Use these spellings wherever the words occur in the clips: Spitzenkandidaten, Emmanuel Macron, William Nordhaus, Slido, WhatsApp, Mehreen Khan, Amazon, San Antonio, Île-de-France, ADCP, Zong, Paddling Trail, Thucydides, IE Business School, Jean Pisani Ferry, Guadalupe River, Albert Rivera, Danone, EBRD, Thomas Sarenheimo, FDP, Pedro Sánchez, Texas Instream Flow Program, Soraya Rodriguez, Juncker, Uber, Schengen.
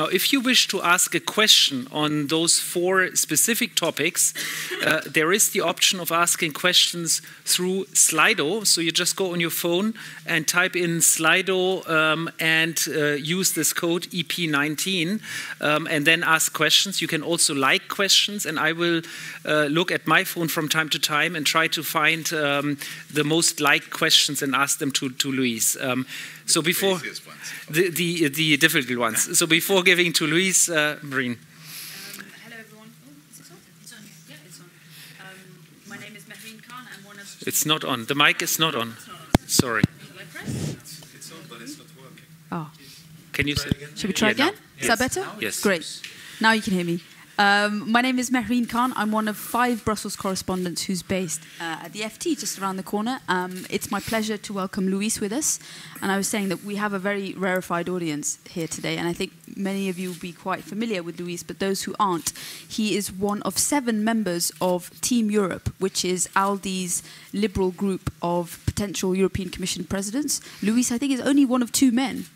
Now, if you wish to ask a question on those four specific topics, there is the option of asking questions through Slido. So you just go on your phone and type in Slido and use this code EP19 and then ask questions. You can also like questions, and I will look at my phone from time to time and try to find the most liked questions and ask them to Luis. So before the difficult ones. So before giving to Luis, Mehreen. Hello everyone. Oh, is it on? It's on. Yeah, it's on. My name is Mehreen Khan. I'm one of. It's not on. The mic is not on. Sorry. It's on, but it's not working. Oh. Can you say? Should we try again? Is that better? Yes. Great. Now you can hear me. My name is Mehreen Khan. I'm one of 5 Brussels correspondents who's based at the FT just around the corner. It's my pleasure to welcome Luis with us. And I was saying that we have a very rarefied audience here today. And I think many of you will be quite familiar with Luis, but those who aren't, he is one of 7 members of Team Europe, which is ALDE's liberal group of potential European Commission presidents. Luis, I think, is only one of 2 men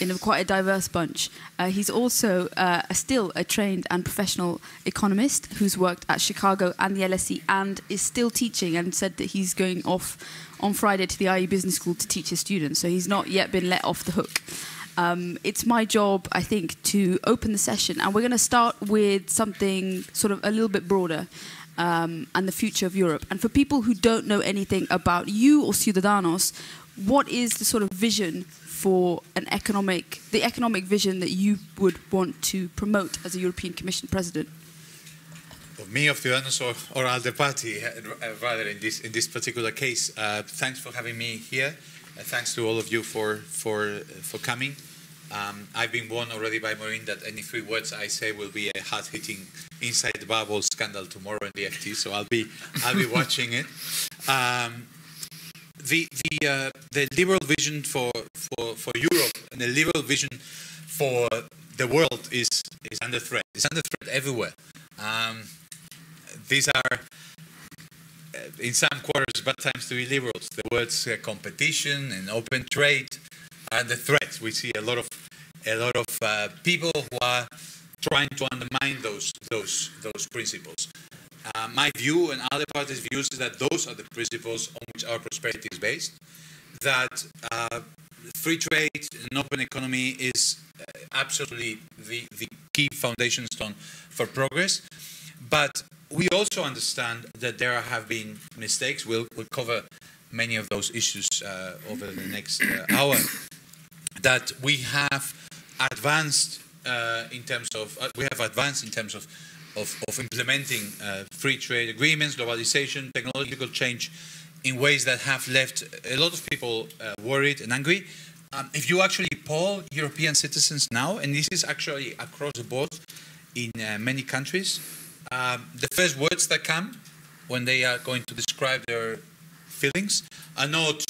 in quite a diverse bunch. He's also still a trained and professional economist who's worked at Chicago and the LSE and is still teaching, and said that he's going off on Friday to the IE Business School to teach his students, so he's not yet been let off the hook. It's my job, I think, to open the session, and we're going to start with something sort of a little bit broader, and the future of Europe. And for people who don't know anything about you or Ciudadanos, what is the sort of vision for an the economic vision that you would want to promote as a European Commission president? Of me, of Ciudadanos, or ALDE party, rather, in this particular case. Thanks for having me here. Thanks to all of you for coming. I've been warned already by Mehreen that any 3 words I say will be a hard-hitting inside the bubble scandal tomorrow in the FT. So I'll be watching it. The liberal vision for Europe and the liberal vision for the world is under threat. It's under threat everywhere. These are, in some quarters, bad times to be liberals. The words competition and open trade are the threats. We see a lot of people who are trying to undermine those principles. My view and other parties' views is that those are the principles on which our prosperity is based, that free trade and open economy is absolutely the key foundation stone for progress. But we also understand that there have been mistakes. We'll cover many of those issues over the next hour, that we have advanced in terms of implementing free trade agreements, globalization, technological change in ways that have left a lot of people worried and angry. If you actually poll European citizens now, and this is actually across the board in many countries, the first words that come when they are going to describe their feelings are not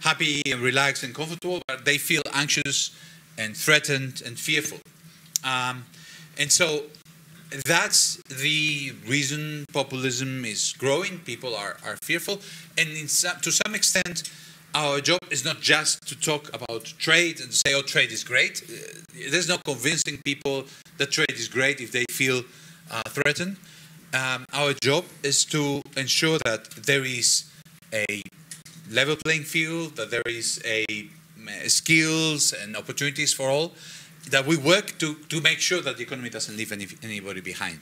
happy and relaxed and comfortable, but they feel anxious and threatened and fearful. And so that's the reason populism is growing. People are fearful. And to some extent, our job is not just to talk about trade and say, oh, trade is great. There's no convincing people that trade is great if they feel threatened. Our job is to ensure that there is a level playing field, that there is a skills and opportunities for all, that we work to make sure that the economy doesn't leave anybody behind.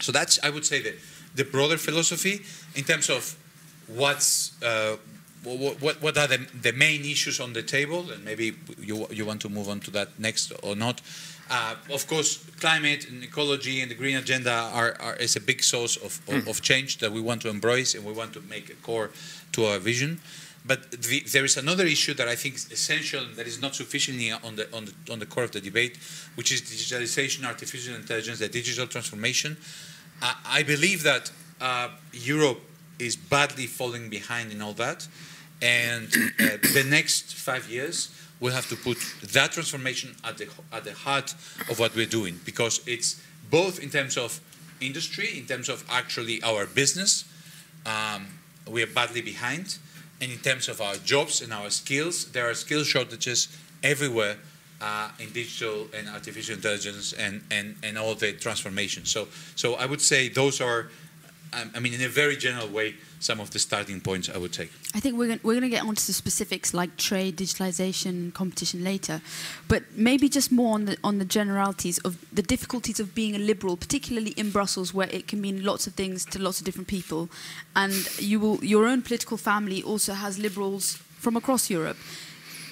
So that's, I would say, the broader philosophy in terms of what are the main issues on the table, and maybe you want to move on to that next or not. Of course, climate and ecology and the green agenda is a big source of change that we want to embrace, and we want to make a core to our vision. But there is another issue that I think is essential and that is not sufficiently on the core of the debate, which is digitalization, artificial intelligence, the digital transformation. I believe that Europe is badly falling behind in all that, and the next 5 years we'll have to put that transformation at the heart of what we're doing, because it's both in terms of industry, in terms of actually our business, we are badly behind. And in terms of our jobs and our skills, there are skill shortages everywhere in digital and artificial intelligence and all the transformation. So I would say those are, I mean, in a very general way, some of the starting points I would take. I think we're going to get onto the specifics like trade, digitalization, competition later, but maybe just more on the generalities of the difficulties of being a liberal, particularly in Brussels, where it can mean lots of things to lots of different people, and your own political family also has liberals from across Europe.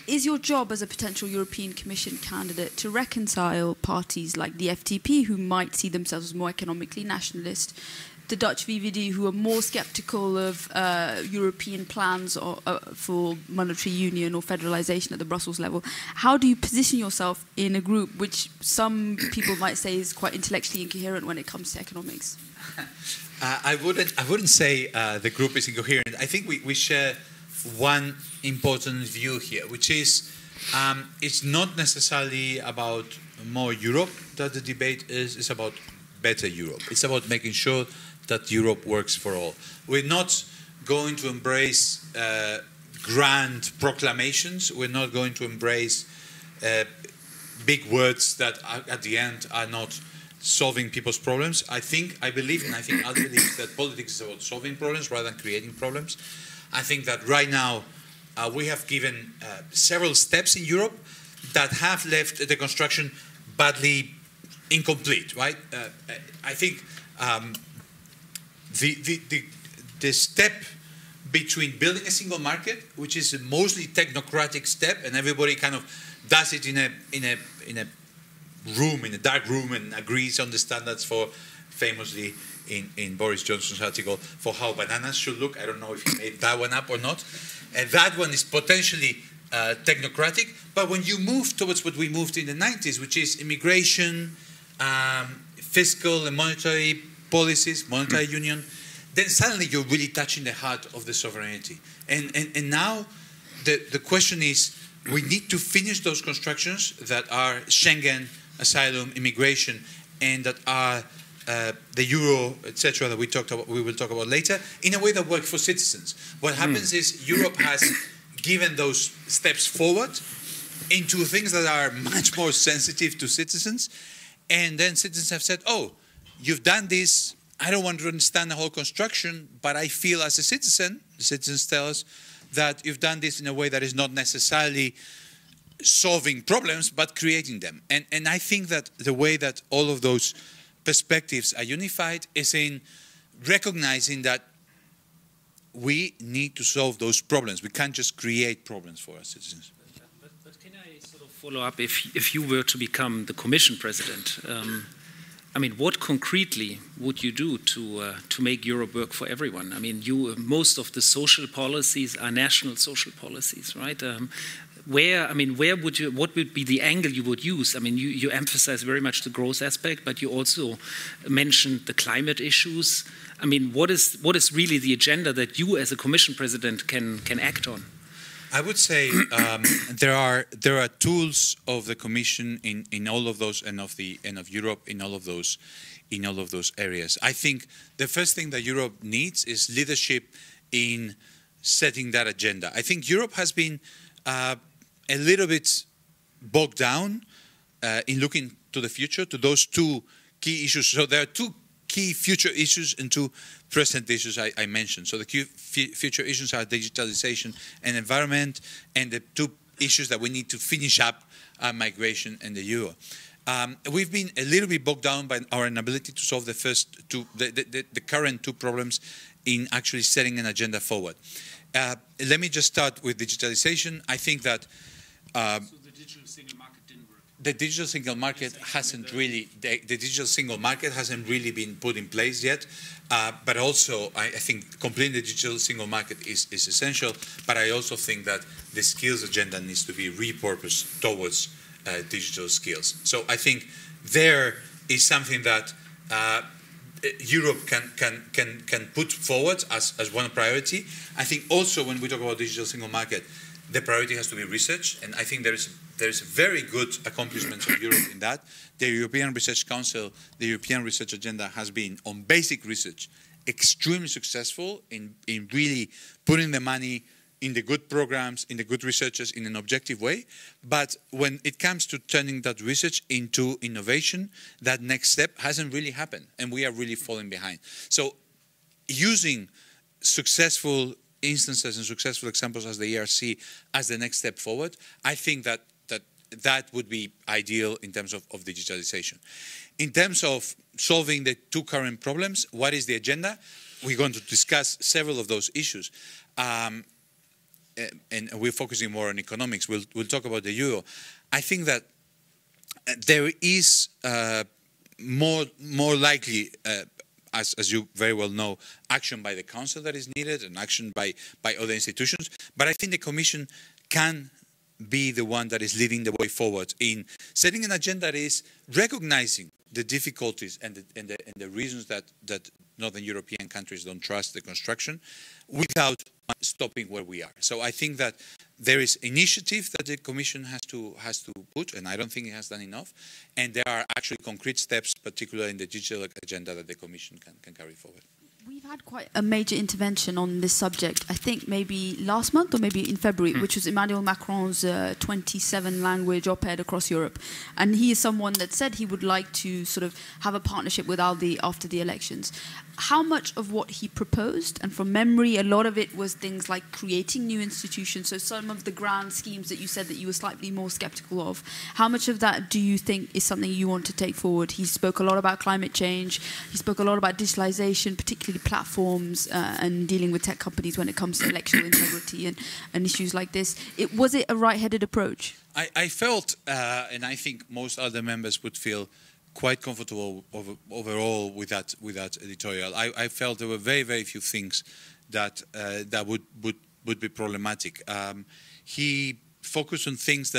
Is your job as a potential European Commission candidate to reconcile parties like the FTP, who might see themselves as more economically nationalist, the Dutch VVD, who are more sceptical of European plans or, for monetary union or federalization at the Brussels level? How do you position yourself in a group which some people might say is quite intellectually incoherent when it comes to economics? I wouldn't say the group is incoherent. I think we share one important view here, which is it's not necessarily about more Europe that the debate is. It's about better Europe. It's about making sure that Europe works for all. We're not going to embrace grand proclamations. We're not going to embrace big words that are, at the end are not solving people's problems. I think I believe that politics is about solving problems rather than creating problems. I think that right now we have given several steps in Europe that have left the construction badly incomplete, right? I think the step between building a single market, which is a mostly technocratic step, and everybody kind of does it in a room, in a dark room, and agrees on the standards for, famously in Boris Johnson's article, for how bananas should look. I don't know if he made that one up or not. And that one is potentially technocratic, but when you move towards what we moved in the 90s, which is immigration, fiscal and monetary policies, monetary union, then suddenly you're really touching the heart of the sovereignty. And now the question is, we need to finish those constructions that are Schengen, asylum, immigration, and that are the euro, etc., that we will talk about later, in a way that works for citizens. What happens is Europe has given those steps forward into things that are much more sensitive to citizens. And then citizens have said, oh, you've done this. I don't want to understand the whole construction, but I feel as a citizen, the citizens tell us, that you've done this in a way that is not necessarily solving problems, but creating them. And I think that the way that all of those perspectives are unified is in recognizing that we need to solve those problems. We can't just create problems for our citizens. But can I sort of follow up? If you were to become the Commission President, I mean, what concretely would you do to make Europe work for everyone? I mean, most of the social policies are national social policies, right? What would be the angle you would use? I mean, you emphasize very much the growth aspect, but you also mentioned the climate issues. I mean, what is really the agenda that you, as a Commission President, can act on? I would say there are tools of the Commission in all of those, and of Europe in all of those areas. I think the first thing that Europe needs is leadership in setting that agenda. I think Europe has been a little bit bogged down in looking to the future, to those two key issues. So there are two key future issues and two present issues I mentioned. So the key future issues are digitalization and environment, and the two issues that we need to finish up are migration and the euro. We've been a little bit bogged down by our inability to solve the first two, the current two problems in actually setting an agenda forward. Let me just start with digitalization. I think that so the digital single market didn't work. The digital single market hasn't really been put in place yet. But also, I think completing the digital single market is essential. But I also think that the skills agenda needs to be repurposed towards digital skills. So I think there is something that Europe can put forward as one priority. I think also when we talk about digital single market, the priority has to be research, and I think there is very good accomplishments of Europe in that. The European Research Council, the European Research Agenda has been, on basic research, extremely successful in really putting the money in the good programs, in the good researchers, in an objective way. But when it comes to turning that research into innovation, that next step hasn't really happened, and we are really falling behind. So using successful instances and successful examples as the ERC as the next step forward, I think that that would be ideal in terms of digitalization. In terms of solving the two current problems, what is the agenda? We're going to discuss several of those issues. And we're focusing more on economics. We'll talk about the euro. I think that there is more likely, as you very well know, action by the Council that is needed and action by other institutions. But I think the Commission can be the one that is leading the way forward in setting an agenda that is recognizing the difficulties and the reasons that Northern European countries don't trust the construction without stopping where we are. So I think that there is initiative that the Commission has to put, and I don't think it has done enough, and there are actually concrete steps, particularly in the digital agenda, that the Commission can carry forward. We've had quite a major intervention on this subject, I think maybe last month or maybe in February, which was Emmanuel Macron's 27-language op-ed across Europe. And he is someone that said he would like to sort of have a partnership with ALDE after the elections. How much of what he proposed, and from memory, a lot of it was things like creating new institutions, so some of the grand schemes that you said that you were slightly more skeptical of, how much of that do you think is something you want to take forward? He spoke a lot about climate change, he spoke a lot about digitalization, particularly platforms and dealing with tech companies when it comes to electoral integrity and issues like this. Was it a right-headed approach? I felt, and I think most other members would feel, quite comfortable overall with that editorial. I felt there were very, very few things that would be problematic. He focused on things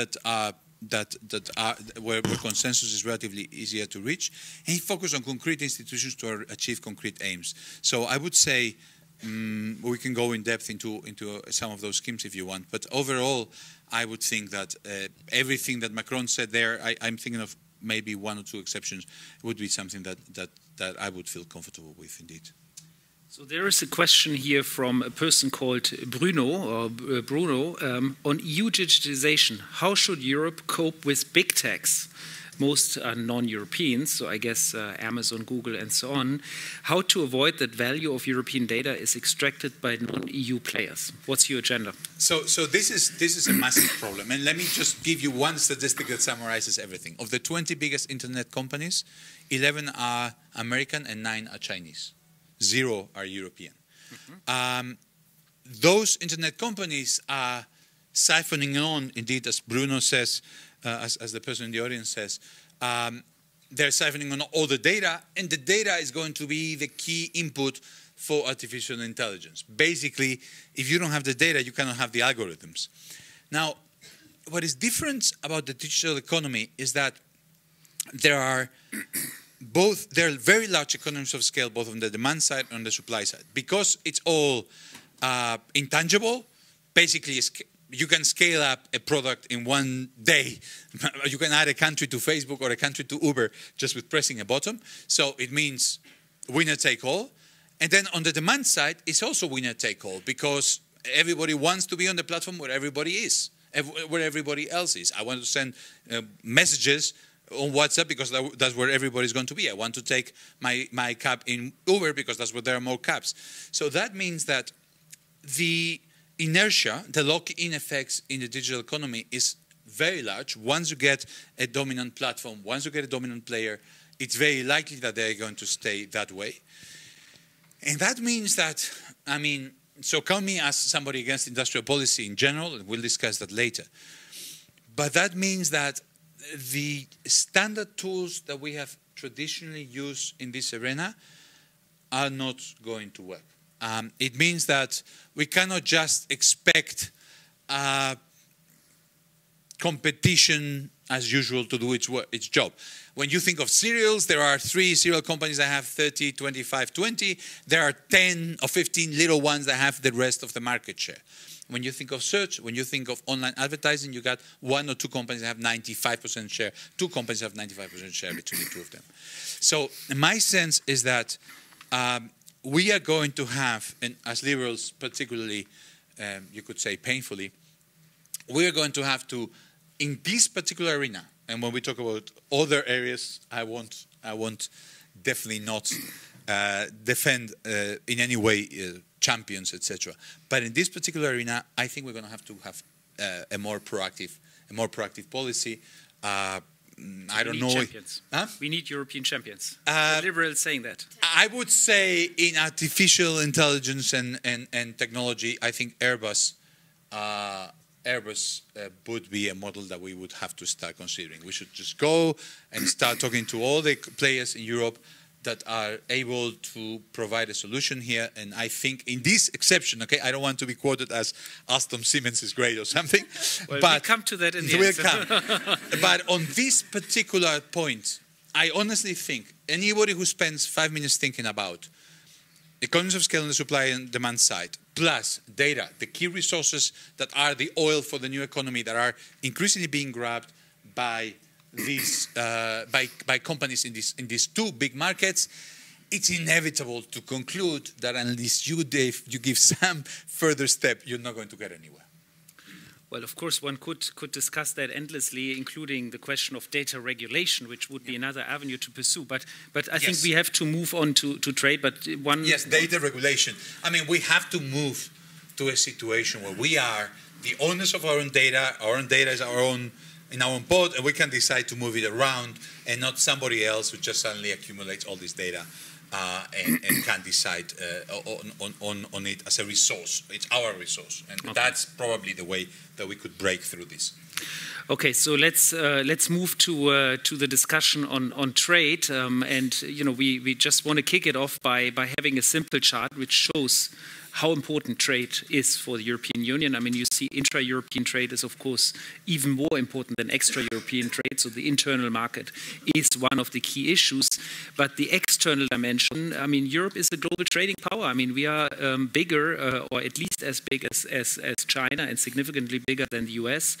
where consensus is relatively easier to reach, and he focused on concrete institutions to achieve concrete aims. So I would say we can go in depth into some of those schemes if you want. But overall, I would think that everything that Macron said there, I'm thinking of maybe one or two exceptions, would be something that I would feel comfortable with indeed. So there is a question here from a person called Bruno on EU digitization. How should Europe cope with big techs? Most are non-Europeans, so I guess Amazon, Google, and so on. How to avoid that value of European data is extracted by non-EU players? What's your agenda? So this is a massive problem. And let me just give you one statistic that summarizes everything. Of the 20 biggest internet companies, 11 are American and 9 are Chinese. 0 are European. Those internet companies are siphoning on, indeed, as Bruno says, as the person in the audience says, they're siphoning on all the data, and the data is going to be the key input for artificial intelligence. Basically, if you don't have the data, you cannot have the algorithms. Now, what is different about the digital economy is that there are very large economies of scale, both on the demand side and on the supply side. Because it's all intangible, basically you can scale up a product in one day. You can add a country to Facebook or a country to Uber just with pressing a button. So it means winner take all. And then on the demand side, it's also winner take all, because everybody wants to be on the platform where everybody is, where everybody else is. I want to send messages on WhatsApp because that's where everybody's going to be. I want to take my cab in Uber because that's where there are more cabs. So that means that the inertia, the lock-in effects in the digital economy is very large. Once you get a dominant platform, once you get a dominant player, it's very likely that they're going to stay that way. And that means that, I mean, so count me as somebody against industrial policy in general, and we'll discuss that later. But that means that the standard tools that we have traditionally used in this arena are not going to work. It means that we cannot just expect competition as usual to do its job. When you think of cereals, there are 3 cereal companies that have 30, 25, 20. There are 10 or 15 little ones that have the rest of the market share. When you think of search, when you think of online advertising, you got 1 or 2 companies that have 95% share, 2 companies that have 95% share between the 2 of them. So my sense is that we are going to have, and as liberals particularly, you could say painfully, we're going to have to, in this particular arena, and when we talk about other areas, I won't definitely not defend in any way champions, etc. But in this particular arena, I think we're going to have a more proactive policy. We need European champions. The liberals saying that. I would say in artificial intelligence and technology, I think Airbus would be a model that we would have to start considering. We should just go and start talking to all the players in Europe that are able to provide a solution here. And I think in this exception, okay, I don't want to be quoted as Alstom Siemens is great or something. Well, but we'll come to that in the end. But on this particular point, I honestly think anybody who spends 5 minutes thinking about economies of scale on the supply and demand side, plus data, the key resources that are the oil for the new economy that are increasingly being grabbed by these by companies in these two big markets, it's inevitable to conclude that unless you give some further step, you're not going to get anywhere. Well, of course, one could discuss that endlessly, including the question of data regulation, which would be another avenue to pursue. But I think we have to move on to trade. But one data regulation. I mean, we have to move to a situation where we are the owners of our own data. Our own data is our own. In our own boat, and we can decide to move it around, and not somebody else who just suddenly accumulates all this data and can decide on it as a resource. It's our resource, and that's probably the way that we could break through this. Okay, so let's move to the discussion on trade, and we just want to kick it off by having a simple chart which shows how important trade is for the European Union. I mean, you see intra-European trade is, of course, even more important than extra-European trade, so the internal market is one of the key issues. But the external dimension, I mean, Europe is a global trading power. I mean, we are bigger, or at least as big as China, and significantly bigger than the US.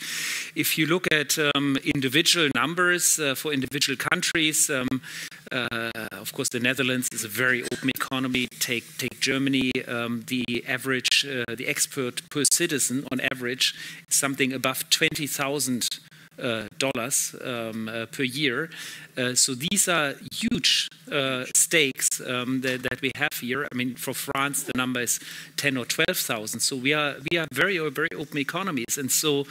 If you look at individual numbers for individual countries, of course, the Netherlands is a very open economy. Take Germany. The export per citizen on average is something above $20,000 per year. So these are huge stakes that we have here. I mean, for France, the number is 10 or 12,000. So we are very, very open economies, and so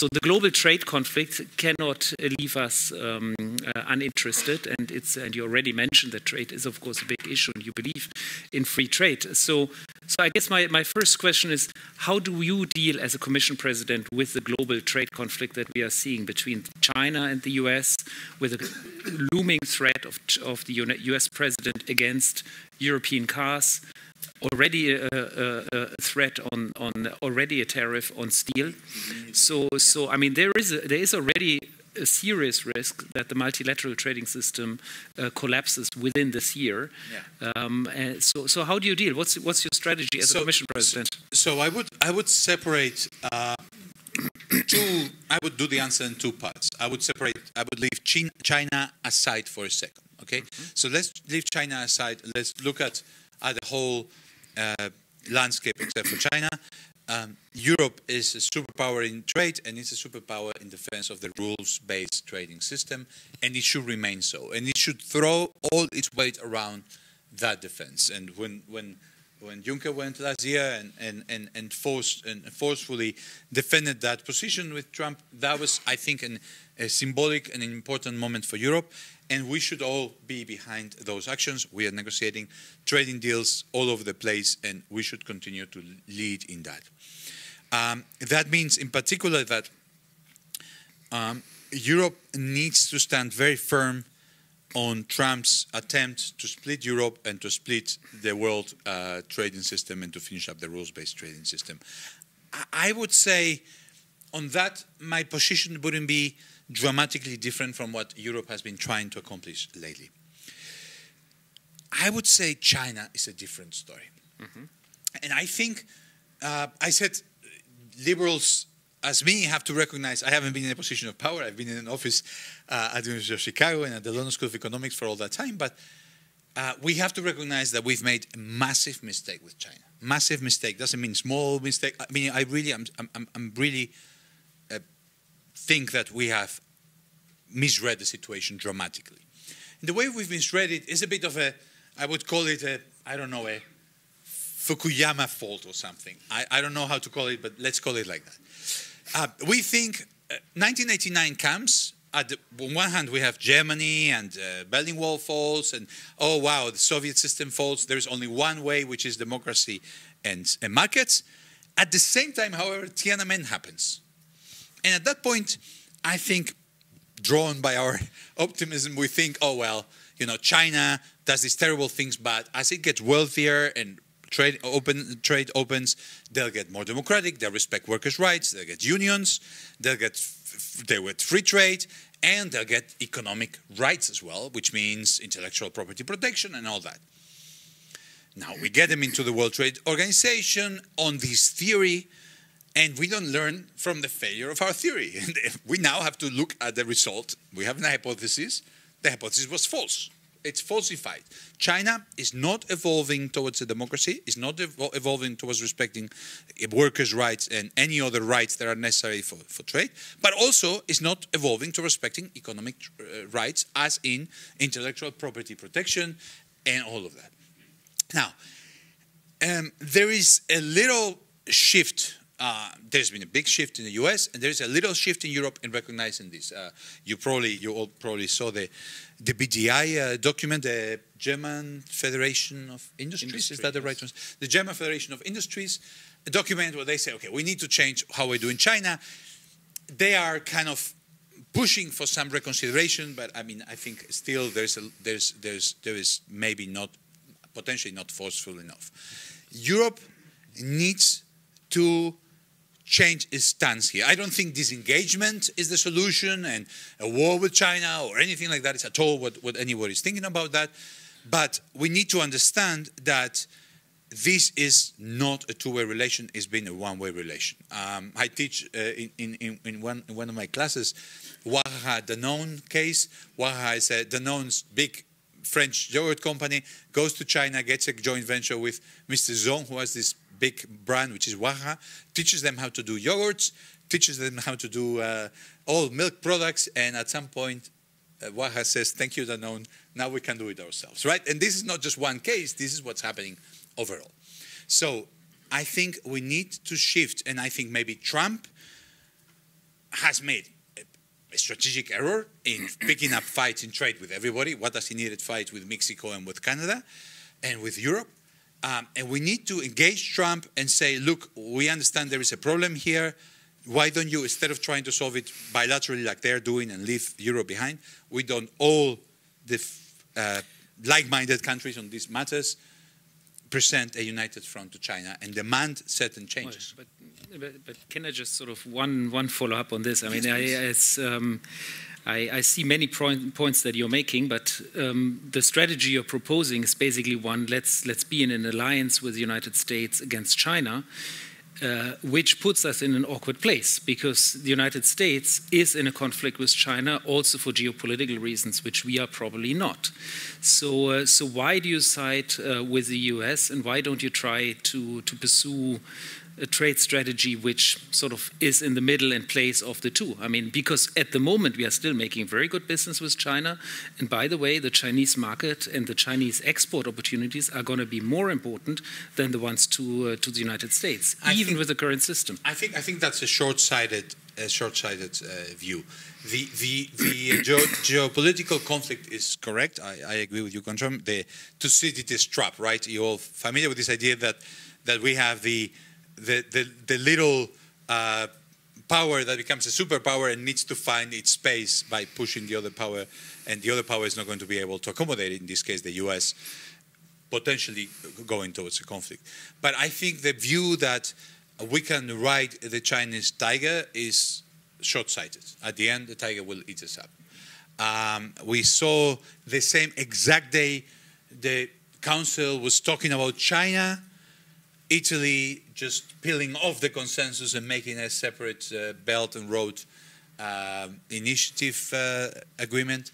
the global trade conflict cannot leave us uninterested. And you already mentioned that trade is, of course, a big issue, and you believe in free trade. So I guess my first question is, how do you deal as a Commission President with the global trade conflict that we are seeing between China and the US, with a looming threat of the US president against European cars, already a threat on already a tariff on steel? So I mean, there is already a serious risk that the multilateral trading system collapses within this year. Yeah. So how do you deal? What's your strategy as a Commission President? So I would separate I would do the answer in two parts. I would leave China aside for a second. Okay, so let's leave China aside. Let's look at the whole landscape except for China. Europe is a superpower in trade, and it's a superpower in defense of the rules-based trading system, and it should remain so. And it should throw all its weight around that defense. And when Juncker went last year and forcefully defended that position with Trump, that was, I think, a symbolic and important moment for Europe. And we should all be behind those actions. We are negotiating trading deals all over the place, and we should continue to lead in that. That means, in particular, that Europe needs to stand very firm on Trump's attempt to split Europe and to split the world trading system and to finish up the rules-based trading system. I would say on that, my position wouldn't be dramatically different from what Europe has been trying to accomplish lately. I would say China is a different story. And I think, I said liberals as me have to recognize I haven't been in a position of power. I've been in an office at the University of Chicago and at the London School of Economics for all that time, but we have to recognize that we've made a massive mistake with China. massive mistake. Doesn't mean small mistake. I mean, I really, I'm really think that we have misread the situation dramatically. And the way we've misread it is a bit of a, I would call it a, I don't know, a Fukuyama fault or something. I don't know how to call it, but let's call it like that. We think 1989 comes. On one hand, we have Germany and Berlin Wall falls, and oh wow, the Soviet system falls. There is only one way, which is democracy and markets. At the same time, however, Tiananmen happens, and at that point, I think, drawn by our optimism, we think, oh well, you know, China does these terrible things, but as it gets wealthier and trade opens, they'll get more democratic. They'll respect workers' rights. They'll get unions. They'll get free trade, and they'll get economic rights as well, which means intellectual property protection and all that. Now we get them into the World Trade Organization on this theory, and we don't learn from the failure of our theory. We now have to look at the result. We have an hypothesis. The hypothesis was false. It's falsified. China is not evolving towards a democracy, is not evolving towards respecting workers' rights and any other rights that are necessary for trade, but also is not evolving to respecting economic rights, as in intellectual property protection and all of that. Now, there is a little shift. There's been a big shift in the US, and there's a little shift in Europe in recognizing this. You all probably saw the BDI document, the German Federation of Industries. Is that the right one? The German Federation of Industries, a document where they say, okay, we need to change how we do in China. They are kind of pushing for some reconsideration, but I mean, I think still there is maybe not, potentially not forceful enough. Europe needs to change its stance here. I don't think disengagement is the solution, and a war with China or anything like that is at all what anyone is thinking about that. But we need to understand that this is not a two-way relation, it's been a one-way relation. I teach in one of my classes, Wahaha Danone case. Wahaha is Danone's big French yogurt company, goes to China, gets a joint venture with Mr. Zong, who has this big brand, which is Wahaha, teaches them how to do yogurts, teaches them how to do all milk products, and at some point, Wahaha says, thank you, Danone, now we can do it ourselves, right? And this is not just one case, this is what's happening overall. So I think we need to shift, and I think maybe Trump has made a strategic error in picking up fights in trade with everybody. What does he need to fight with Mexico and with Canada and with Europe? And we need to engage Trump and say, look, we understand there is a problem here. Why don't you, instead of trying to solve it bilaterally like they're doing and leave Europe behind, we don't all the like-minded countries on these matters present a united front to China and demand certain changes. Well, but can I just sort of one follow-up on this? I mean, yes, I see many points that you're making, but the strategy you're proposing is basically one, let's be in an alliance with the United States against China, which puts us in an awkward place, because the United States is in a conflict with China also for geopolitical reasons, which we are probably not. So why do you side with the US, and why don't you try to pursue a trade strategy which sort of is in the middle and place of the two? I mean, because at the moment we are still making very good business with China. And by the way, the Chinese market and the Chinese export opportunities are going to be more important than the ones to the United States, even with the current system. I think that's a short-sighted view. The geopolitical conflict is correct. I agree with you, Guntram. The Thucydides trap, right? You're all familiar with this idea that we have the little power that becomes a superpower and needs to find its space by pushing the other power, and the other power is not going to be able to accommodate it, in this case the US, potentially going towards a conflict. But I think the view that we can ride the Chinese tiger is short-sighted. At the end, the tiger will eat us up. We saw the same exact day the Council was talking about China, Italy just peeling off the consensus and making a separate Belt and Road initiative agreement.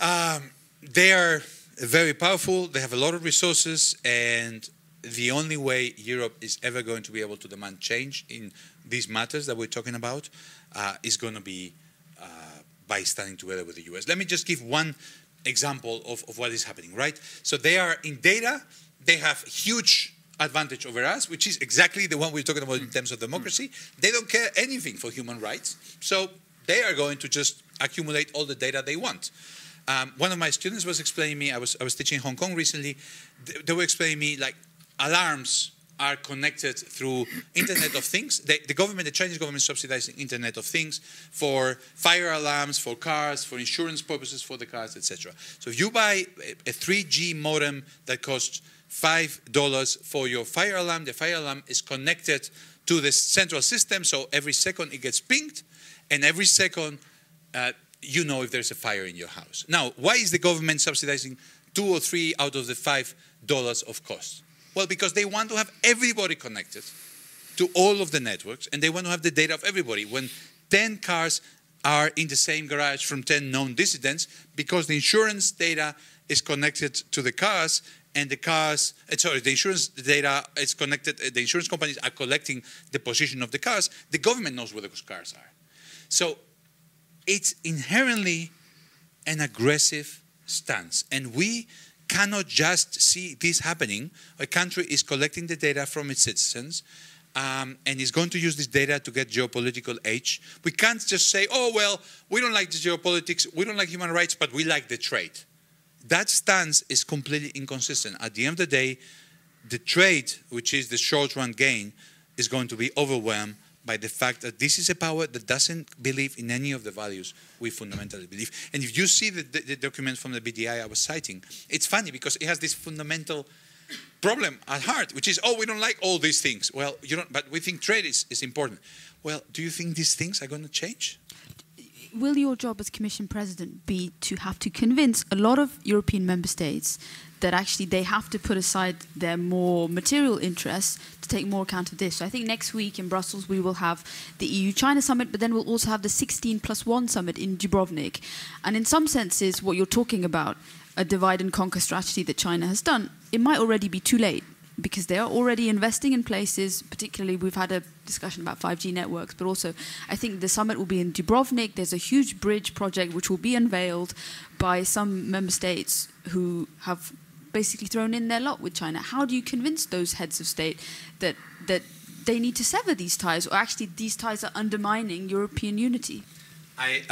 They are very powerful, they have a lot of resources, and the only way Europe is ever going to be able to demand change in these matters that we're talking about is going to be by standing together with the US. Let me just give one example of what is happening, right? So they are in data, they have huge advantage over us, which is exactly the one we're talking about in terms of democracy. They don't care anything for human rights, so they are going to just accumulate all the data they want. One of my students was explaining me, I was teaching in Hong Kong recently, they were explaining me like alarms are connected through Internet of Things. The government, the Chinese government, is subsidizing Internet of Things for fire alarms, for cars, for insurance purposes for the cars, etc. So if you buy a 3G modem that costs $5 for your fire alarm, the fire alarm is connected to the central system, so every second it gets pinged, and every second you know if there's a fire in your house. Now, why is the government subsidizing 2 or 3 out of the $5 of cost? Well, because they want to have everybody connected to all of the networks, and they want to have the data of everybody. When 10 cars are in the same garage from 10 known dissidents, because the insurance data is connected to the cars, and the cars, sorry, the insurance data is connected, the insurance companies are collecting the position of the cars, the government knows where those cars are. So it's inherently an aggressive stance, and we cannot just see this happening. A country is collecting the data from its citizens and is going to use this data to get geopolitical edge. We can't just say, oh, well, we don't like the geopolitics, we don't like human rights, but we like the trade. That stance is completely inconsistent. At the end of the day, the trade, which is the short-run gain, is going to be overwhelmed by the fact that this is a power that doesn't believe in any of the values we fundamentally believe. And if you see the document from the BDI I was citing, it's funny because it has this fundamental problem at heart, which is, oh, we don't like all these things. Well, you don't, but we think trade is important. Well, do you think these things are going to change? Will your job as Commission President be to have to convince a lot of European member states that actually they have to put aside their more material interests to take more account of this? So I think next week in Brussels we will have the EU-China summit, but then we'll also have the 16+1 summit in Dubrovnik. And in some senses, what you're talking about, a divide and conquer strategy that China has done, it might already be too late, because they are already investing in places, particularly we've had a discussion about 5G networks, but also I think the summit will be in Dubrovnik. There's a huge bridge project which will be unveiled by some member states who have basically thrown in their lot with China. How do you convince those heads of state that they need to sever these ties, or actually these ties are undermining European unity?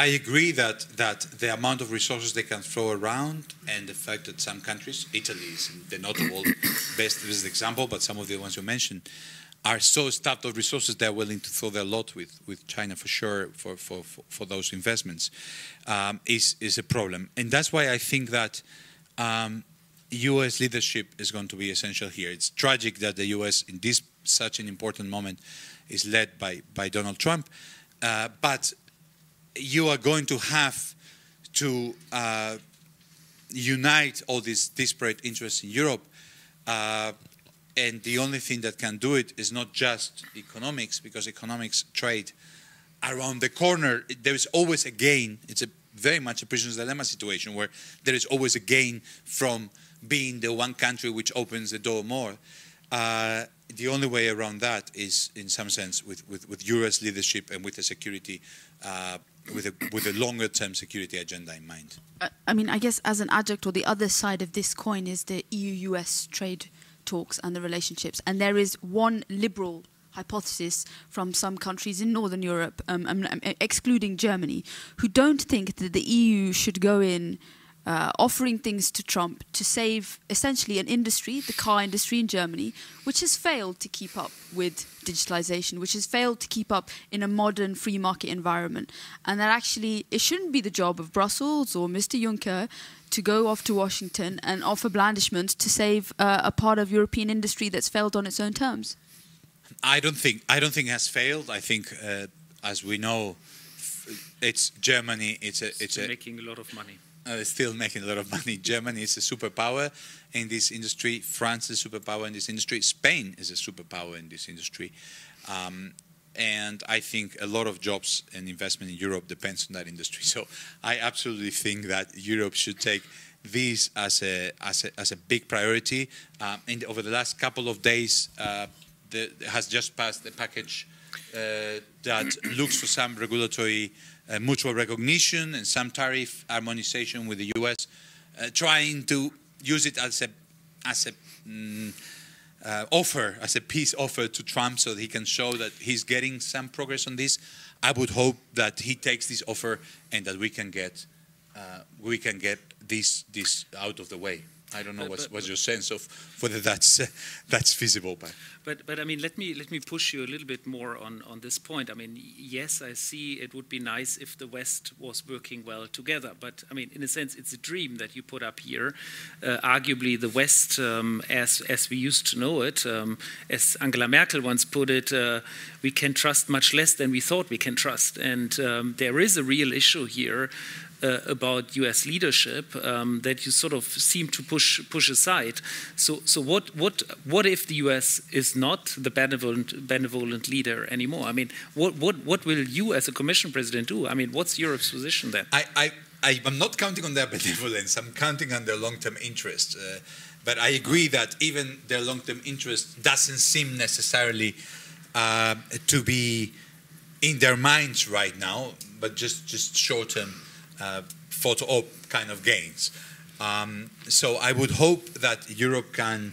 I agree that the amount of resources they can throw around and the fact that some countries, Italy is the notable best example, but some of the ones you mentioned, are so stuffed of resources they're willing to throw their lot with China for sure for those investments, is a problem. And that's why I think that US leadership is going to be essential here. It's tragic that the US in this such an important moment is led by Donald Trump, but you are going to have to unite all these disparate interests in Europe, and the only thing that can do it is not just economics, because economics, trade, around the corner, there is always a gain. It's very much a prisoner's dilemma situation where there is always a gain from being the one country which opens the door more. The only way around that is, in some sense, with US leadership and with the security with a longer-term security agenda in mind. I mean, I guess as an adjunct, or the other side of this coin, is the EU-US trade talks and the relationships. And there is one liberal hypothesis from some countries in Northern Europe, I'm excluding Germany, who don't think that the EU should go in offering things to Trump to save essentially an industry, the car industry in Germany, which has failed to keep up with digitalization, which has failed to keep up in a modern free market environment. And that actually it shouldn't be the job of Brussels or Mr. Juncker to go off to Washington and offer blandishments to save a part of European industry that's failed on its own terms. I don't think it has failed. I think, as we know, it's Germany. It's making a lot of money. Still making a lot of money. Germany is a superpower in this industry. France is a superpower in this industry. Spain is a superpower in this industry. And I think a lot of jobs and investment in Europe depends on that industry. So I absolutely think that Europe should take this as a big priority. And over the last couple of days, has just passed a package that looks for some regulatory mutual recognition and some tariff harmonization with the U.S., trying to use it as a peace offer to Trump, so that he can show that he's getting some progress on this. I would hope that he takes this offer and that we can get this out of the way. I don't know what's your sense of whether that's feasible. But I mean, let me push you a little bit more on this point. I mean, yes, I see it would be nice if the West was working well together. But I mean, in a sense, it's a dream that you put up here. Arguably, the West, as we used to know it, as Angela Merkel once put it, we can trust much less than we thought we can trust. And there is a real issue here. About U.S. leadership that you sort of seem to push aside. So what if the U.S. is not the benevolent leader anymore? I mean, what will you as a Commission President do? I mean, what's Europe's position then? I'm not counting on their benevolence. I'm counting on their long-term interest. But I agree that even their long-term interest doesn't seem necessarily to be in their minds right now, but just short-term. Photo op kind of gains. So I would hope that Europe can,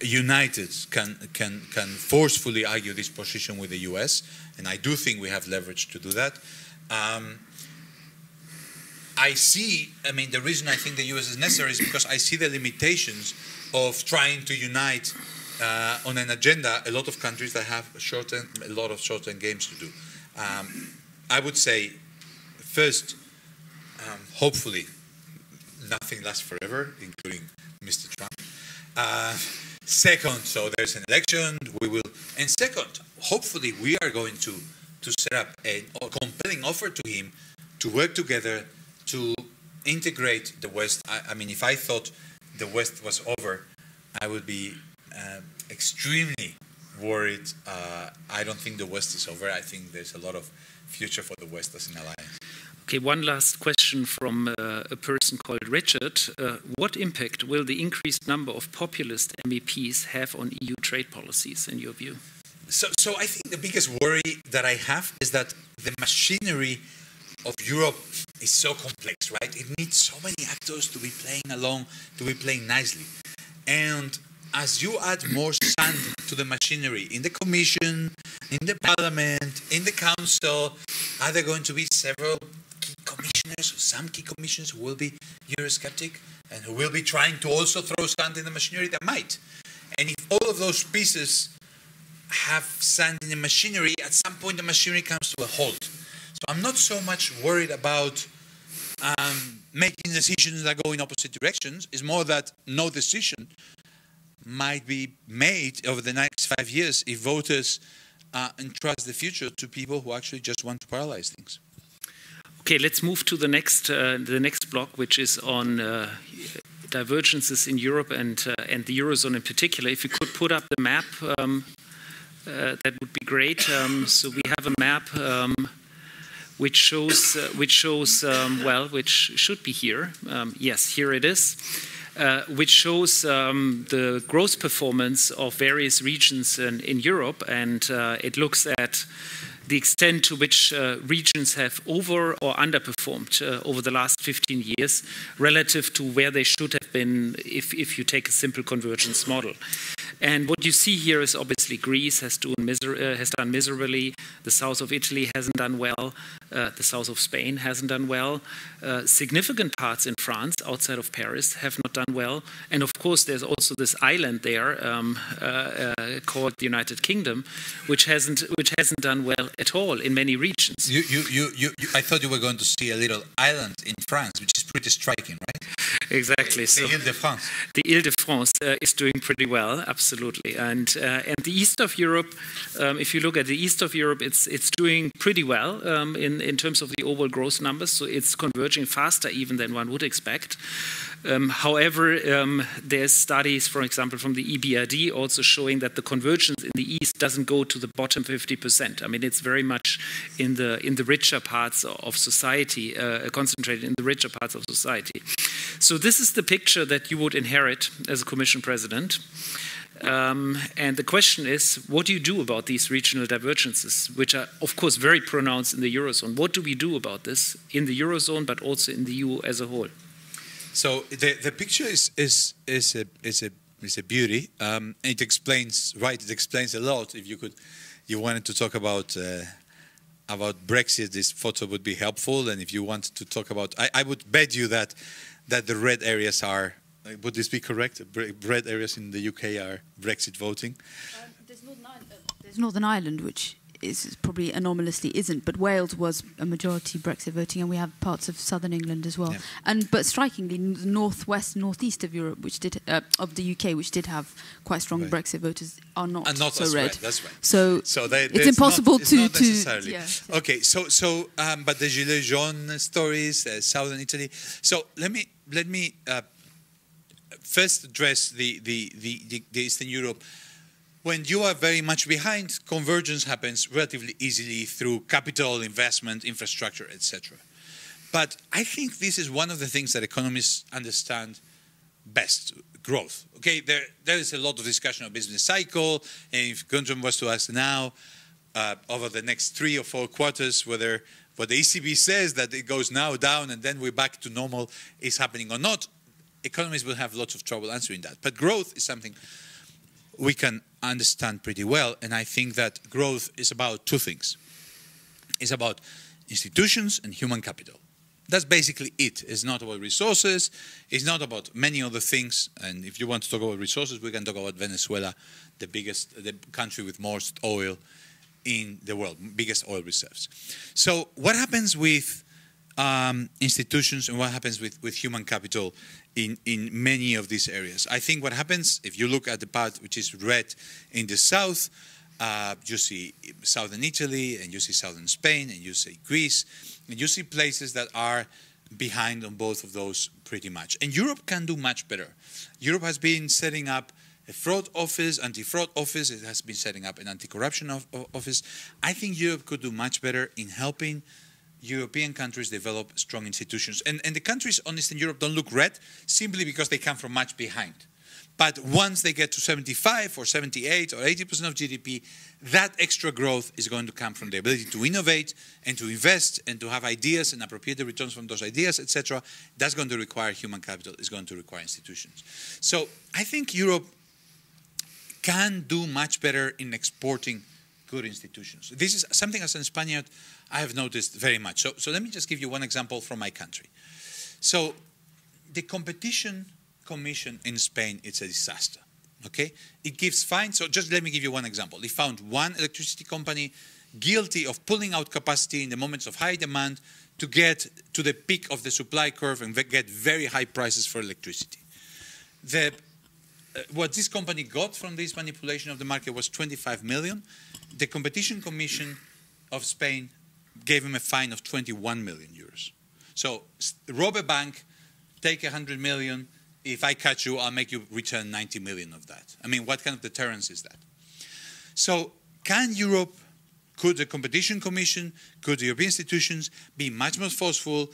united, can forcefully argue this position with the US, and I do think we have leverage to do that. The reason I think the US is necessary is because I see the limitations of trying to unite on an agenda a lot of countries that have a lot of short-term games to do. I would say, first, hopefully, nothing lasts forever, including Mr. Trump. Second, so there's an election. And second, hopefully, we are going to set up a compelling offer to him to work together to integrate the West. I mean, if I thought the West was over, I would be extremely worried. I don't think the West is over. I think there's a lot of future for the West as an alliance. Okay, one last question from a person called Richard. What impact will the increased number of populist MEPs have on EU trade policies, in your view? So I think the biggest worry that I have is that the machinery of Europe is so complex, right? It needs so many actors to be playing along, to be playing nicely. And as you add more sand to the machinery in the Commission, in the Parliament, in the Council, are there going to be several commissioners, some key commissioners who will be Eurosceptic and who will be trying to also throw sand in the machinery that might. And if all of those pieces have sand in the machinery, at some point the machinery comes to a halt. So I'm not so much worried about making decisions that go in opposite directions. It's more that no decision might be made over the next 5 years if voters entrust the future to people who actually just want to paralyze things. Okay, let's move to the next block, which is on divergences in Europe and the Eurozone in particular. If you could put up the map, that would be great. So we have a map which should be here. Yes, here it is. Which shows the growth performance of various regions in Europe, and it looks at the extent to which regions have over or underperformed over the last 15 years relative to where they should have been if you take a simple convergence model. And what you see here is obviously Greece has done miserably, the south of Italy hasn't done well, the south of Spain hasn't done well, significant parts in France outside of Paris have not done well, and of course there's also this island there called the United Kingdom, which hasn't done well at all in many regions. I thought you were going to see a little island in France, which is pretty striking, right? Exactly. So the Île-de-France. The Île-de-France is doing pretty well, absolutely. And the east of Europe, if you look at the east of Europe, it's doing pretty well in terms of the overall growth numbers. So it's converging faster even than one would expect. However, there's studies, for example, from the EBRD also showing that the convergence in the east doesn't go to the bottom 50%. I mean, it's very much in the richer parts of society, concentrated in the richer parts of society. So this is the picture that you would inherit as a Commission President. And the question is, what do you do about these regional divergences, which are, of course, very pronounced in the Eurozone? What do we do about this in the Eurozone, but also in the EU as a whole? So the picture is a beauty. It explains, right? It explains a lot. If you could, you wanted to talk about Brexit, this photo would be helpful. And if you want to talk about, I would bet you that the red areas are. Would this be correct? Red areas in the UK are Brexit voting. There's Northern Ireland, which is probably anomalously isn't, but Wales was a majority Brexit voting, and we have parts of southern England as well. Yeah. And but strikingly, the northwest, northeast of Europe, which did of the UK, which did have quite strong right. Brexit voters, are not so red. Right, that's right. So it's impossible it's not necessarily. Yeah. Okay. So but the Gilets jaunes stories, southern Italy. So let me. First address the Eastern Europe. When you are very much behind, convergence happens relatively easily through capital, investment, infrastructure, etc. But I think this is one of the things that economists understand best, growth. Okay, there is a lot of discussion of business cycle, and if Guntram was to ask now, over the next 3 or 4 quarters, whether what the ECB says that it goes now down and then we're back to normal is happening or not, economists will have lots of trouble answering that. But growth is something we can understand pretty well, and I think that growth is about 2 things. It's about institutions and human capital. That's basically it. It's not about resources. It's not about many other things. And if you want to talk about resources, we can talk about Venezuela, the country with most oil in the world, biggest oil reserves. So what happens with institutions and what happens with human capital in many of these areas? I think what happens, if you look at the part which is red in the south, you see southern Italy, and you see southern Spain, and you see Greece, and you see places that are behind on both of those pretty much. And Europe can do much better. Europe has been setting up a fraud office, anti-fraud office. It has been setting up an anti-corruption office. I think Europe could do much better in helping European countries develop strong institutions. And the countries on Eastern Europe don't look red simply because they come from much behind. But once they get to 75 or 78 or 80% of GDP, that extra growth is going to come from the ability to innovate and to invest and to have ideas and appropriate the returns from those ideas, etc. That's going to require human capital. It's going to require institutions. So I think Europe can do much better in exporting good institutions. This is something as a Spaniard I have noticed very much. So let me just give you one example from my country. So the Competition Commission in Spain, it's a disaster. Okay? It gives fines. So just let me give you one example. They found one electricity company guilty of pulling out capacity in the moments of high demand to get to the peak of the supply curve and get very high prices for electricity. What this company got from this manipulation of the market was 25 million. The Competition Commission of Spain gave him a fine of 21 million euros. So rob a bank, take 100 million. If I catch you, I'll make you return 90 million of that. I mean, what kind of deterrence is that? So can Europe, could the Competition Commission, could the European institutions be much more forceful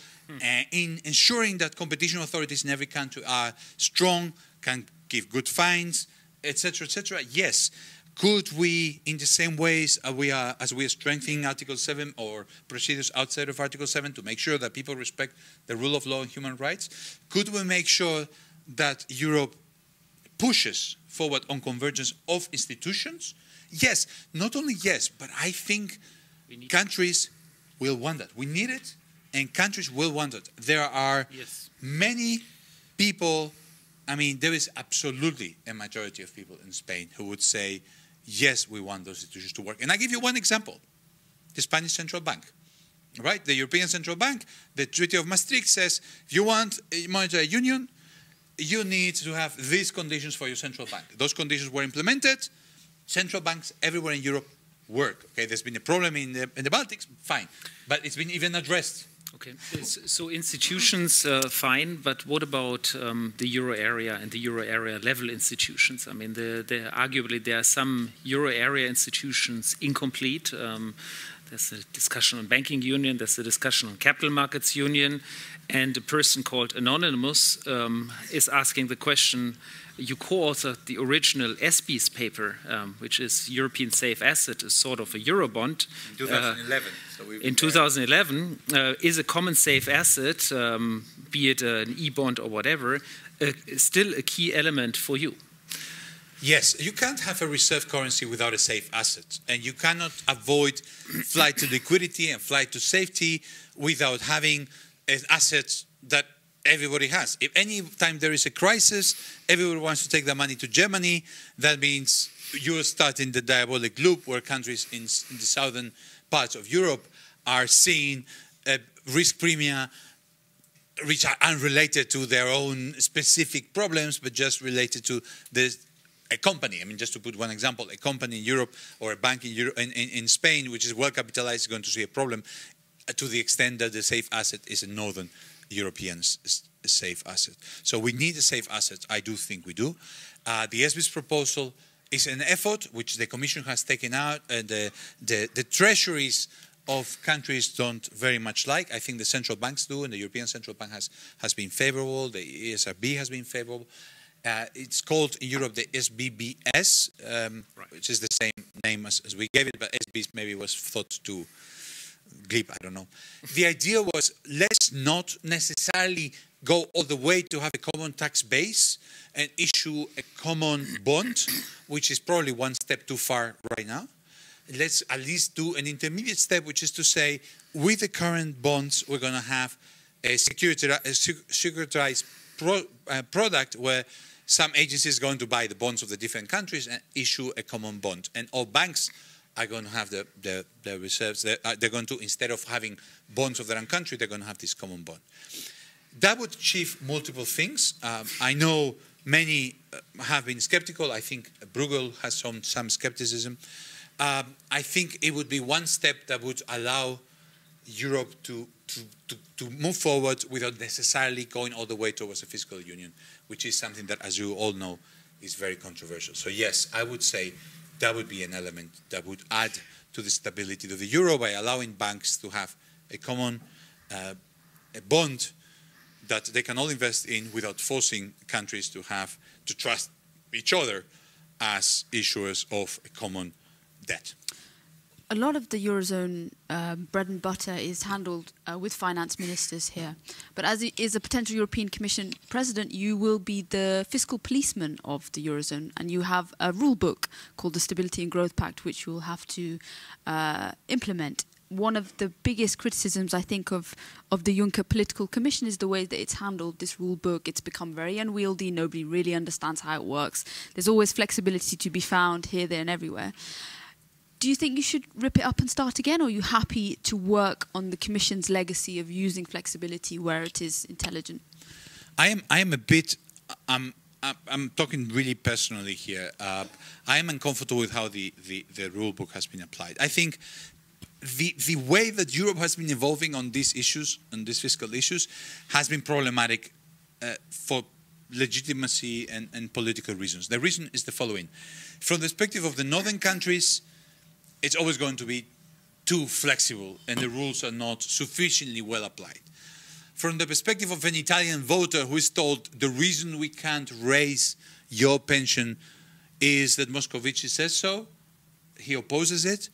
in ensuring that competition authorities in every country are strong, can give good fines, etc., etc.? Yes. Could we, in the same ways as we are strengthening Article 7 or procedures outside of Article 7 to make sure that people respect the rule of law and human rights, could we make sure that Europe pushes forward on convergence of institutions? Yes. Not only yes, but I think countries will want that. We need it, and countries will want it. There are many people. I mean, there is absolutely a majority of people in Spain who would say, yes, we want those institutions to work. And I give you one example, the Spanish Central Bank, right? The European Central Bank, the Treaty of Maastricht says, if you want a monetary union, you need to have these conditions for your central bank. Those conditions were implemented. Central banks everywhere in Europe work. Okay, there's been a problem in the Baltics, fine. But it's been even addressed. Okay, so institutions, fine, but what about the euro area and the euro area level institutions? I mean, arguably there are some euro area institutions incomplete. There's a discussion on banking union, there's a discussion on capital markets union, And a person called Anonymous is asking the question, you co-authored the original ESPIS paper, which is European Safe Asset, a sort of a Eurobond. In 2011. In 2011, is a common safe asset, be it an e-bond or whatever, still a key element for you? Yes, you can't have a reserve currency without a safe asset, and you cannot avoid flight to liquidity and flight to safety without having assets that everybody has. If any time there is a crisis, everyone wants to take their money to Germany, that means you're starting the diabolic loop where countries in the southern parts of Europe are seeing risk premia which are unrelated to their own specific problems, but just related to this. A company, I mean, just to put one example, a company in Europe or a bank in, in Spain, which is well capitalized, is going to see a problem to the extent that the safe asset is a northern European safe asset. So we need a safe asset. I do think we do. The ESBIS proposal is an effort which the Commission has taken out, and the treasuries of countries don't very much like. I think the central banks do, and the European Central Bank has been favorable. The ESRB has been favorable. It's called in Europe the SBBS, right, which is the same name as we gave it, but SBBS maybe was thought to glib, I don't know. The idea was, let's not necessarily go all the way to have a common tax base and issue a common bond, which is probably one step too far right now. Let's at least do an intermediate step, which is to say, with the current bonds, we're going to have a securitized product where some agency is going to buy the bonds of the different countries and issue a common bond. And all banks are going to have the reserves. They're going to, instead of having bonds of their own country, they're going to have this common bond. That would achieve multiple things. I know many have been skeptical. I think Bruegel has some skepticism. I think it would be one step that would allow Europe to move forward without necessarily going all the way towards a fiscal union, which is something that, as you all know, is very controversial. So yes, I would say that would be an element that would add to the stability of the euro by allowing banks to have a common a bond that they can all invest in without forcing countries to have to trust each other as issuers of a common debt. A lot of the Eurozone bread and butter is handled with finance ministers here. But as is a potential European Commission president, you will be the fiscal policeman of the Eurozone, and you have a rule book called the Stability and Growth Pact, which you will have to implement. One of the biggest criticisms, I think, of the Juncker political commission is the way that it's handled this rule book. It's become very unwieldy. Nobody really understands how it works. There's always flexibility to be found here, there and everywhere. Do you think you should rip it up and start again, or are you happy to work on the Commission's legacy of using flexibility where it is intelligent? I am a bit, I'm talking really personally here. I am uncomfortable with how the rule book has been applied. I think the way that Europe has been evolving on these issues, on these fiscal issues, has been problematic for legitimacy and political reasons. The reason is the following. From the perspective of the northern countries, it's always going to be too flexible and the rules are not sufficiently well applied. From the perspective of an Italian voter who is told the reason we can't raise your pension is that Moscovici says so, he opposes it,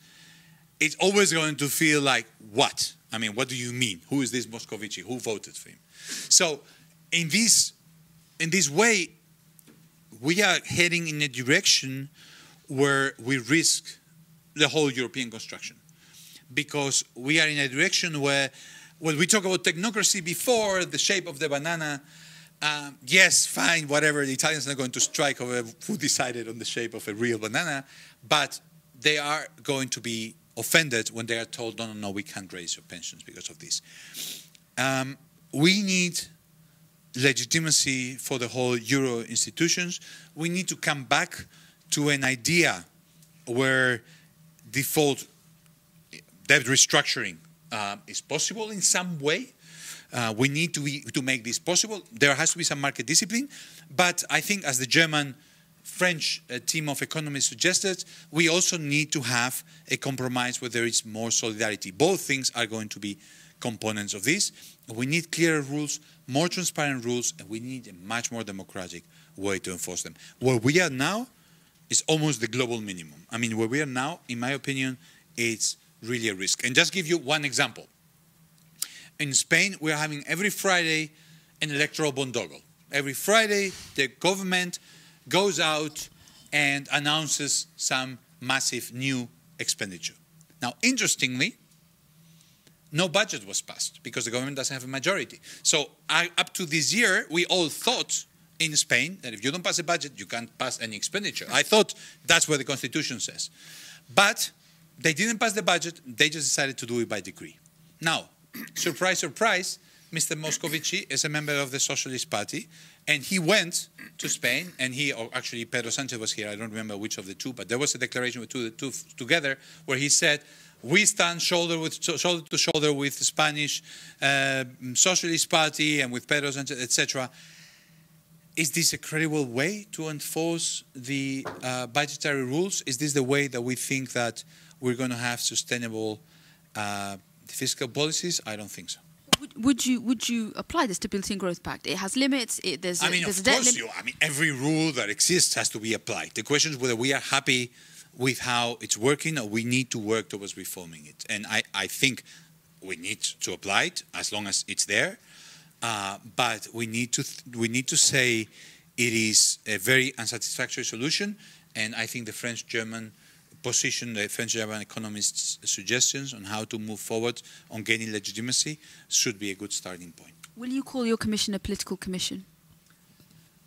it's always going to feel like, what? I mean, what do you mean? Who is this Moscovici? Who voted for him? So in this way, we are heading in a direction where we risk the whole European construction, because we are in a direction where, when we talk about technocracy before, the shape of the banana, yes, fine, whatever, the Italians are going to strike over who decided on the shape of a real banana, but they are going to be offended when they are told, no, no, no, we can't raise your pensions because of this. We need legitimacy for the whole Euro institutions. We need to come back to an idea where default debt restructuring is possible in some way. We need to make this possible. There has to be some market discipline, but I think, as the German-French team of economists suggested, we also need to have a compromise where there is more solidarity. Both things are going to be components of this. We need clearer rules, more transparent rules, and we need a much more democratic way to enforce them. Where we are now is almost the global minimum. I mean, where we are now, in my opinion, it's really a risk. And just give you one example. In Spain, we are having every Friday an electoral boondoggle. Every Friday, the government goes out and announces some massive new expenditure. Now, interestingly, no budget was passed because the government doesn't have a majority. So up to this year, we all thought in Spain that if you don't pass a budget, you can't pass any expenditure. I thought that's what the Constitution says. But they didn't pass the budget. They just decided to do it by decree. Now, surprise, surprise, Mr. Moscovici is a member of the Socialist Party, and he went to Spain, and he, or actually Pedro Sánchez was here, I don't remember which of the two, but there was a declaration with the two together where he said, we stand shoulder to shoulder with the Spanish Socialist Party and with Pedro Sánchez, etc. Is this a credible way to enforce the budgetary rules? Is this the way that we think that we're going to have sustainable fiscal policies? I don't think so. Would you apply the Stability and Growth Pact? It has limits. I mean, every rule that exists has to be applied. The question is whether we are happy with how it's working or we need to work towards reforming it. And I think we need to apply it as long as it's there. But we need to say it is a very unsatisfactory solution. And I think the French-German position, the French-German economists' suggestions on how to move forward on gaining legitimacy should be a good starting point. Will you call your commission a political commission?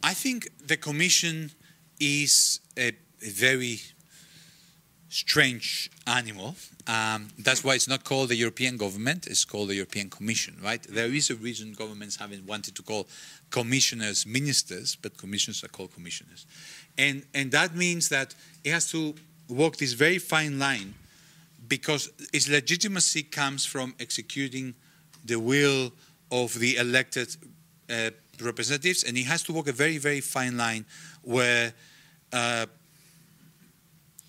I think the commission is a very strange animal. That's why it's not called the European government, it's called the European Commission, right? There is a reason governments haven't wanted to call commissioners ministers, but commissions are called commissioners. And that means that it has to walk this very fine line, because its legitimacy comes from executing the will of the elected representatives, and it has to walk a very, very fine line where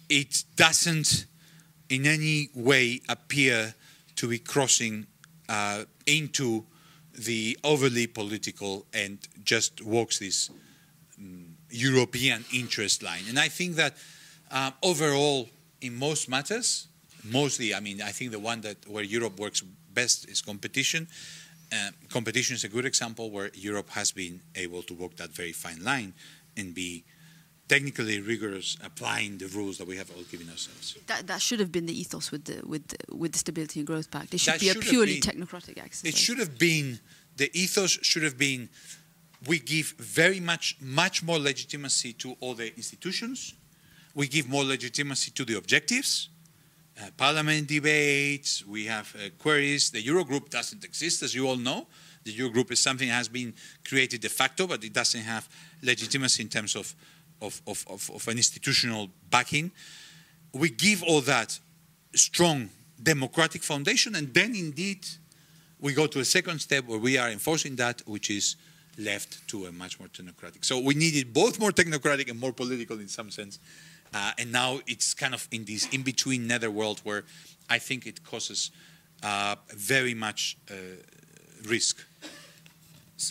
it doesn't in any way appear to be crossing into the overly political and just walks this European interest line. And I think that overall, in most matters, mostly, I mean, I think the one that where Europe works best is competition. Competition is a good example where Europe has been able to walk that very fine line and be technically rigorous, applying the rules that we have all given ourselves. That should have been the ethos with the Stability and Growth Pact. It should be a purely technocratic exercise. It should have been, the ethos should have been, we give very much more legitimacy to all the institutions. We give more legitimacy to the objectives, parliament debates, we have queries. The Eurogroup doesn't exist, as you all know. The Eurogroup is something that has been created de facto, but it doesn't have legitimacy in terms of an institutional backing. We give all that strong democratic foundation, and then indeed we go to a second step where we are enforcing that, which is left to a much more technocratic. So we needed both more technocratic and more political in some sense. And now it's kind of in this in-between netherworld where I think it causes very much risk.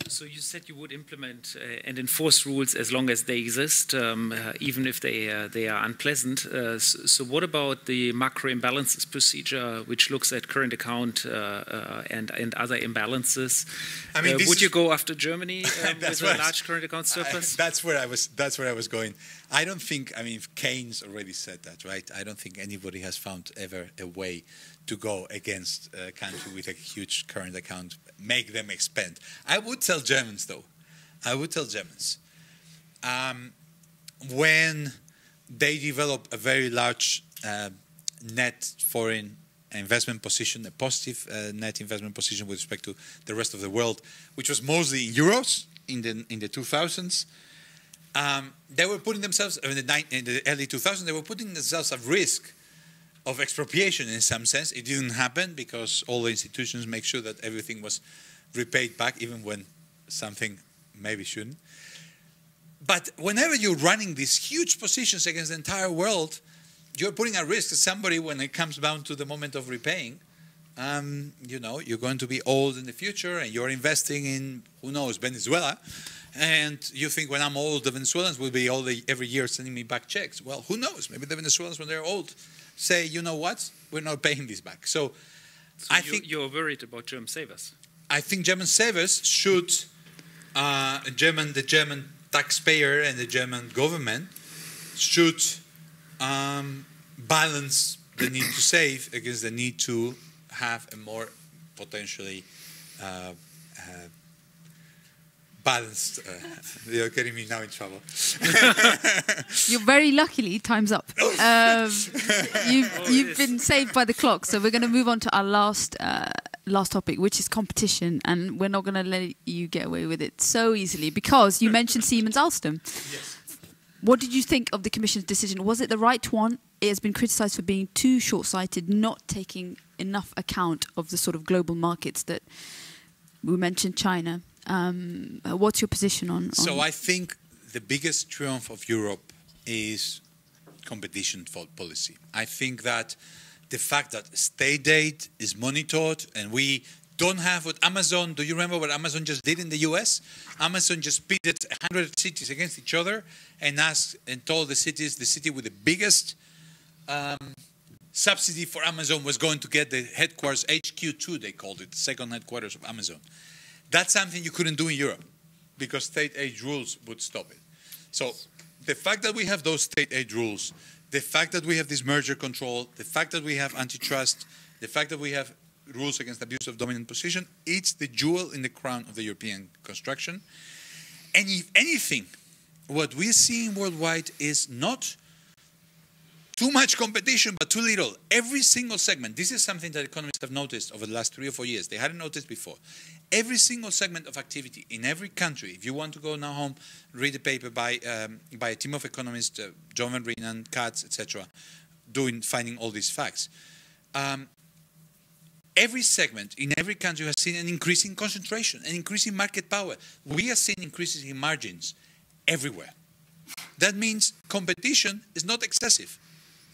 So you said you would implement and enforce rules as long as they exist, even if they are unpleasant. So what about the macro imbalances procedure, which looks at current account and other imbalances? I mean, would you go after Germany with a large current account surplus? That's where I was going. I don't think. I mean, Keynes already said that, right? I don't think anybody has found ever a way to go against a country with a huge current account, make them expand. I would tell Germans, though. I would tell Germans, when they develop a very large net foreign investment position, a positive net investment position with respect to the rest of the world, which was mostly in euros in the 2000s, they were putting themselves, in the early 2000s, they were putting themselves at risk of expropriation in some sense. It didn't happen because all the institutions make sure that everything was repaid back, even when something maybe shouldn't. But whenever you're running these huge positions against the entire world, you're putting at risk that somebody, when it comes down to the moment of repaying, you know, you're going to be old in the future and you're investing in, who knows, Venezuela. And you think when I'm old, the Venezuelans will be old every year sending me back checks. Well, who knows? Maybe the Venezuelans, when they're old, say, you know what? We're not paying this back. So I think you're worried about German savers. I think German savers should, the German taxpayer and the German government should balance the need to save against the need to have a more potentially balanced. You're getting me now in trouble. You're very luckily, time's up. You've been saved by the clock, so we're going to move on to our last topic, which is competition, and we're not going to let you get away with it so easily, because you mentioned Siemens Alstom. Yes. What did you think of the Commission's decision? Was it the right one? It has been criticised for being too short-sighted, not taking enough account of the sort of global markets that we mentioned, China. What's your position on? So I think the biggest triumph of Europe is competition policy. I think that the fact that state aid is monitored and we don't have what Amazon, do you remember what Amazon just did in the US? Amazon just pitted 100 cities against each other and asked and told the cities, the city with the biggest subsidy for Amazon was going to get the headquarters, HQ2 they called it, second headquarters of Amazon. That's something you couldn't do in Europe because state aid rules would stop it. So the fact that we have those state aid rules, the fact that we have this merger control, the fact that we have antitrust, the fact that we have rules against abuse of dominant position, it's the jewel in the crown of the European construction. And if anything, what we're seeing worldwide is not too much competition, but too little. Every single segment, this is something that economists have noticed over the last 3 or 4 years. They hadn't noticed before. Every single segment of activity in every country, if you want to go now home, read a paper by a team of economists, John Van Reenen, Katz, etc., finding all these facts. Every segment in every country has seen an increase in concentration, an increase in market power. We are seeing increases in margins everywhere. That means competition is not excessive.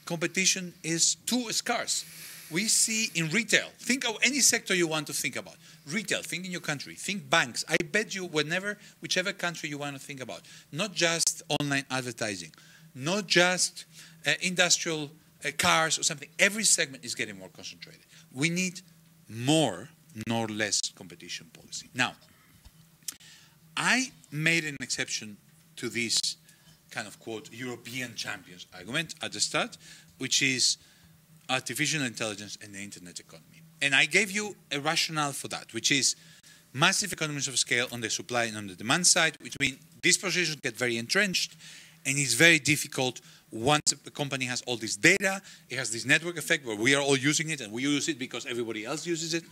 Competition is too scarce. We see in retail, think of any sector you want to think about. Retail, think in your country, think banks. I bet you whichever country you want to think about, not just online advertising, not just industrial cars or something. Every segment is getting more concentrated. We need more, nor less competition policy. Now, I made an exception to this kind of, quote, European champions argument at the start, which is artificial intelligence and the internet economy. And I gave you a rationale for that, which is massive economies of scale on the supply and on the demand side, which means these positions get very entrenched, and it's very difficult once a company has all this data, it has this network effect where we are all using it, and we use it because everybody else uses it,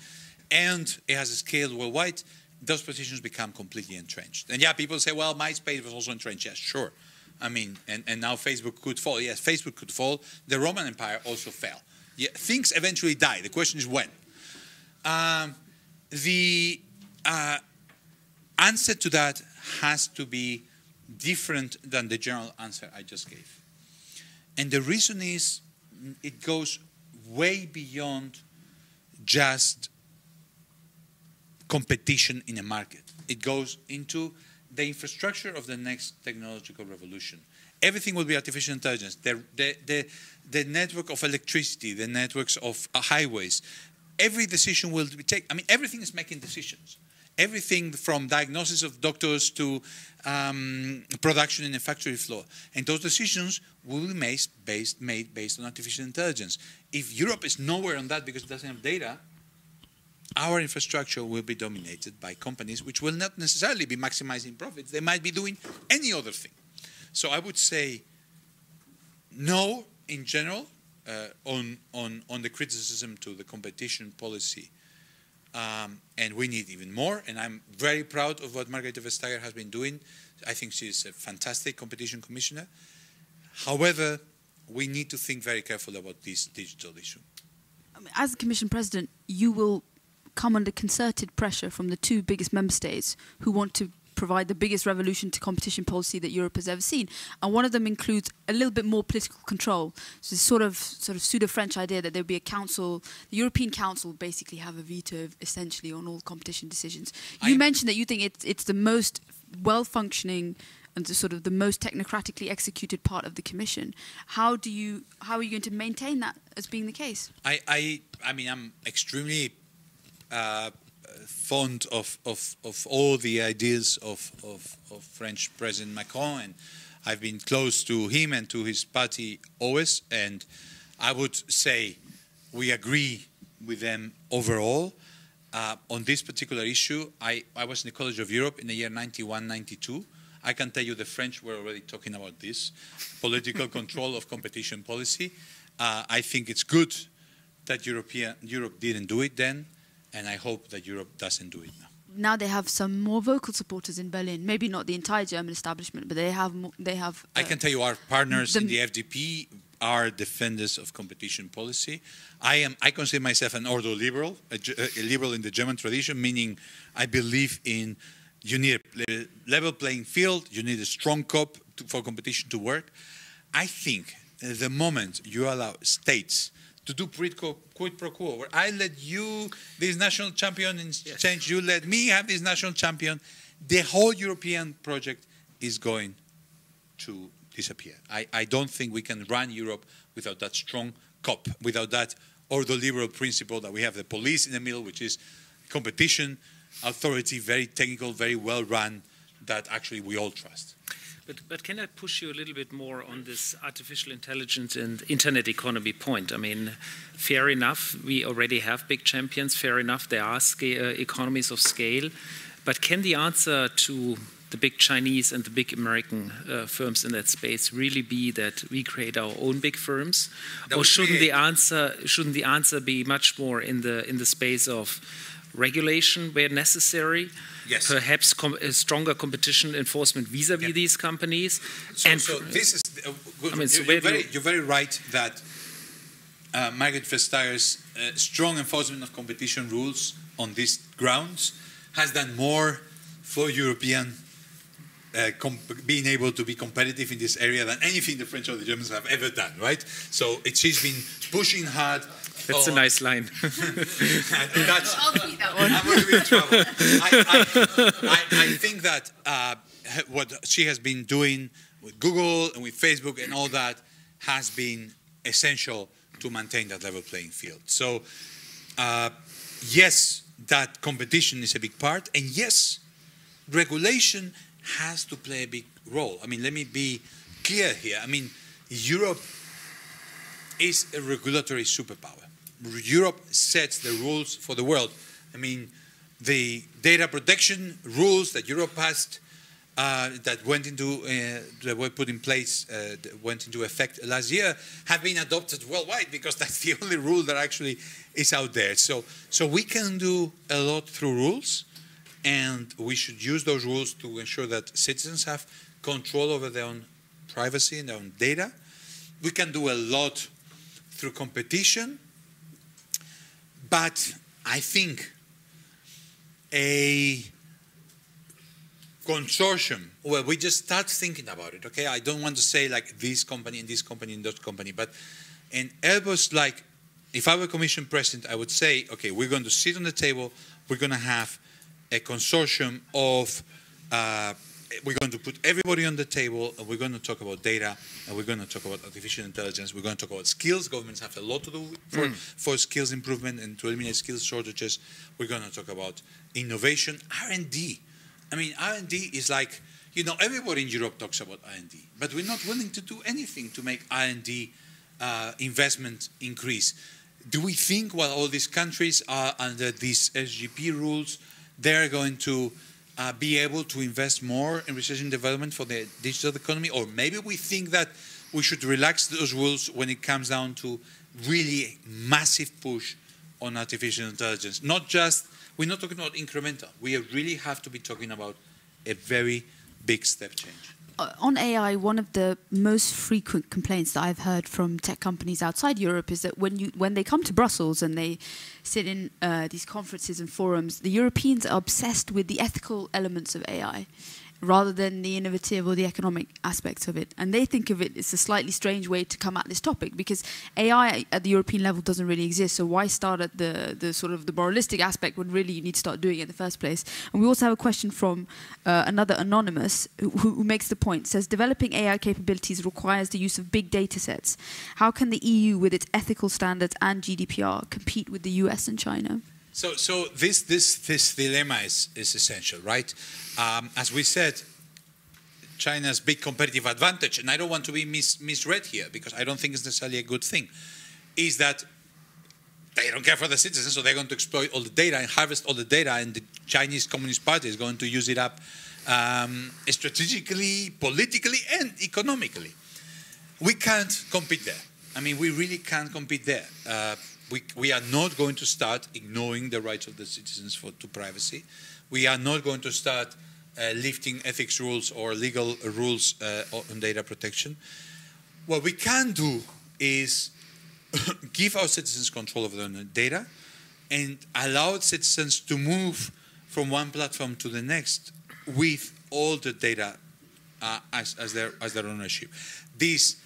and it has a scale worldwide, those positions become completely entrenched. And yeah, people say, well, MySpace was also entrenched. Yes, sure. I mean, and now Facebook could fall. Yes, Facebook could fall. The Roman Empire also fell. Yeah, things eventually die. The question is when. The answer to that has to be different than the general answer I just gave. And the reason is it goes way beyond just competition in a market. It goes into the infrastructure of the next technological revolution. Everything will be artificial intelligence, the network of electricity, the networks of highways. Every decision will be taken. I mean, everything is making decisions. Everything from diagnosis of doctors to production in a factory floor. And those decisions will be made based on artificial intelligence. If Europe is nowhere on that because it doesn't have data, our infrastructure will be dominated by companies which will not necessarily be maximizing profits. They might be doing any other thing. So I would say no in general on the criticism to the competition policy. And we need even more. And I'm very proud of what Margrethe Vestager has been doing. I think she's a fantastic competition commissioner. However, we need to think very carefully about this digital issue. As the Commission President, you will come under concerted pressure from the two biggest member states who want to provide the biggest revolution to competition policy that Europe has ever seen. And one of them includes a little bit more political control. So this sort of pseudo-French idea that there would be a council, the European Council would basically have a veto essentially on all competition decisions. You mentioned that you think it's the most well-functioning and sort of the most technocratically executed part of the Commission. How are you going to maintain that as being the case? I mean, I'm extremely fond of all the ideas of French President Macron, and I've been close to him and to his party always, and I would say we agree with them overall. On this particular issue, I was in the College of Europe in the year 91, 92. I can tell you the French were already talking about this, political control of competition policy. I think it's good that Europe didn't do it then, and I hope that Europe doesn't do it now. Now they have some more vocal supporters in Berlin. Maybe not the entire German establishment, but they have... I can tell you our partners in the FDP are defenders of competition policy. I consider myself an ordo liberal, a liberal in the German tradition, meaning I believe in... You need a level playing field. You need a strong COP for competition to work. I think the moment you allow states to do quid pro quo, where I let you, this national champion, in exchange, you let me have this national champion, the whole European project is going to disappear. I don't think we can run Europe without that strong COP, without that ordo liberal principle that we have the police in the middle, which is competition, authority, very technical, very well run, that actually we all trust. But can I push you a little bit more on this artificial intelligence and internet economy point? I mean, fair enough, we already have big champions, fair enough, there are scale, economies of scale, but can the answer to the big Chinese and the big American firms in that space really be that we create our own big firms? Or shouldn't the answer be much more in the space of regulation where necessary, yes, perhaps stronger competition enforcement vis-à-vis these companies? So this is good. I mean, you're very right that Margaret Vestagers' strong enforcement of competition rules on these grounds has done more for European being able to be competitive in this area than anything the French or the Germans have ever done, right? So she's been pushing hard. That's a nice line. I'll keep that one. I'm going to be in trouble. I think that what she has been doing with Google and with Facebook and all that has been essential to maintain that level playing field. So, yes, that competition is a big part. And yes, regulation has to play a big role. I mean, let me be clear here. I mean, Europe is a regulatory superpower. Europe sets the rules for the world. I mean, the data protection rules that Europe passed, that were put in place, that went into effect last year, have been adopted worldwide because that's the only rule that actually is out there. So we can do a lot through rules, and we should use those rules to ensure that citizens have control over their own privacy and their own data. We can do a lot through competition, but I think a consortium, well, we just start thinking about it, okay? I don't want to say like this company and that company, but in Airbus, like if I were Commission President, I would say, okay, we're going to sit on the table, we're going to have a consortium of, we're going to put everybody on the table, and we're going to talk about data, and we're going to talk about artificial intelligence, we're going to talk about skills. Governments have a lot to do for skills improvement and to eliminate skills shortages. We're going to talk about innovation, R&D. I mean, R&D is like, you know, everybody in Europe talks about R&D, but we're not willing to do anything to make R&D investment increase. Do we think while all these countries are under these SGP rules, they're going to be able to invest more in research and development for the digital economy? Or maybe we think that we should relax those rules when it comes down to really massive push on artificial intelligence. Not just, we're not talking about incremental. We really have to be talking about a very big step change. on AI, one of the most frequent complaints that I've heard from tech companies outside Europe is that when they come to Brussels and they sit in these conferences and forums, the Europeans are obsessed with the ethical elements of AI rather than the innovative or the economic aspects of it. And they think of it as a slightly strange way to come at this topic, because AI at the European level doesn't really exist, so why start at the sort of the moralistic aspect when really you need to start doing it in the first place? And we also have a question from another anonymous who makes the point, says, developing AI capabilities requires the use of big data sets. How can the EU, with its ethical standards and GDPR, compete with the US and China? So this dilemma is essential, right? As we said, China's big competitive advantage, and I don't want to be misread here because I don't think it's necessarily a good thing, is that they don't care for the citizens, so they're going to exploit all the data and harvest all the data, and the Chinese Communist Party is going to use it up strategically, politically, and economically. We can't compete there. I mean, we really can't compete there. We are not going to start ignoring the rights of the citizens to privacy. We are not going to start lifting ethics rules or legal rules on data protection. What we can do is give our citizens control over their own data and allow citizens to move from one platform to the next with all the data as their ownership. This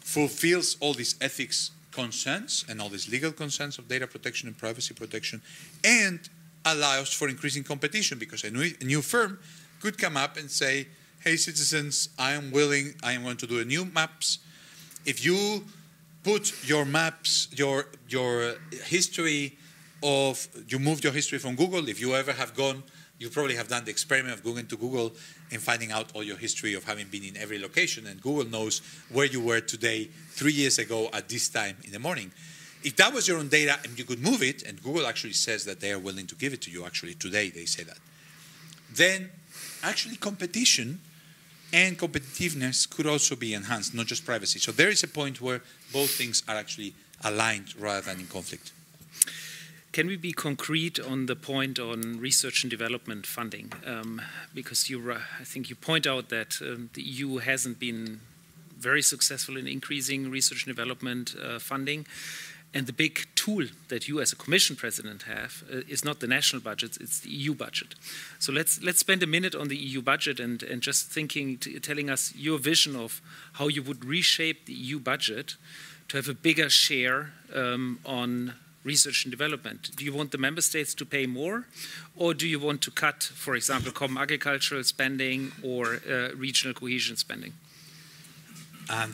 fulfills all these ethics concerns and all these legal concerns of data protection and privacy protection, and allows for increasing competition, because a new firm could come up and say, hey citizens, I am going to do a new maps. If you put your maps, your history of, you moved your history from Google, if you ever have gone, you probably have done the experiment of going to Google and finding out all your history of having been in every location, and Google knows where you were today 3 years ago at this time in the morning. If that was your own data and you could move it, and Google actually says that they are willing to give it to you, actually today they say that, then actually competition and competitiveness could also be enhanced, not just privacy. So there is a point where both things are actually aligned rather than in conflict. Can we be concrete on the point on research and development funding? Because I think you point out that the EU hasn't been very successful in increasing research and development funding. And the big tool that you as a Commission President have is not the national budgets, it's the EU budget. So let's spend a minute on the EU budget and just telling us your vision of how you would reshape the EU budget to have a bigger share on research and development. Do you want the member states to pay more, or do you want to cut, for example, common agricultural spending or regional cohesion spending?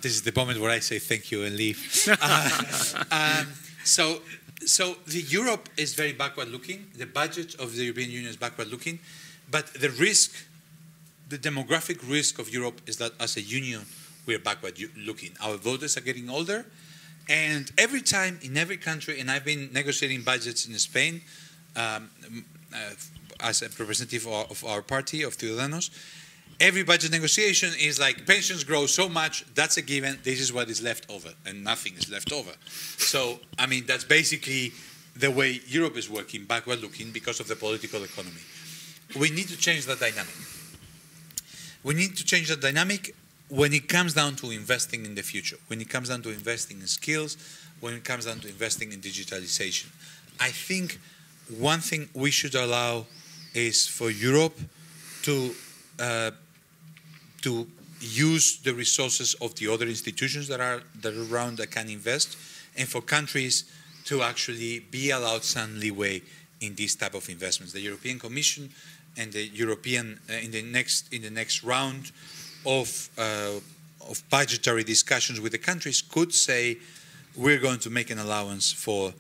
This is the moment where I say thank you and leave. So the Europe is very backward-looking. The budget of the European Union is backward-looking, but the risk, the demographic risk of Europe is that as a union, we are backward-looking. Our voters are getting older. And every time in every country, and I've been negotiating budgets in Spain as a representative of our party, of Ciudadanos, every budget negotiation is like pensions grow so much, that's a given, this is what is left over, and nothing is left over. So, I mean, that's basically the way Europe is working, backward looking, because of the political economy. We need to change that dynamic. We need to change that dynamic when it comes down to investing in the future, when it comes down to investing in skills, when it comes down to investing in digitalization. I think one thing we should allow is for Europe to use the resources of the other institutions that are around that can invest, and for countries to actually be allowed some leeway in these type of investments. The European Commission and the European in the next round of budgetary discussions with the countries could say, we're going to make an allowance for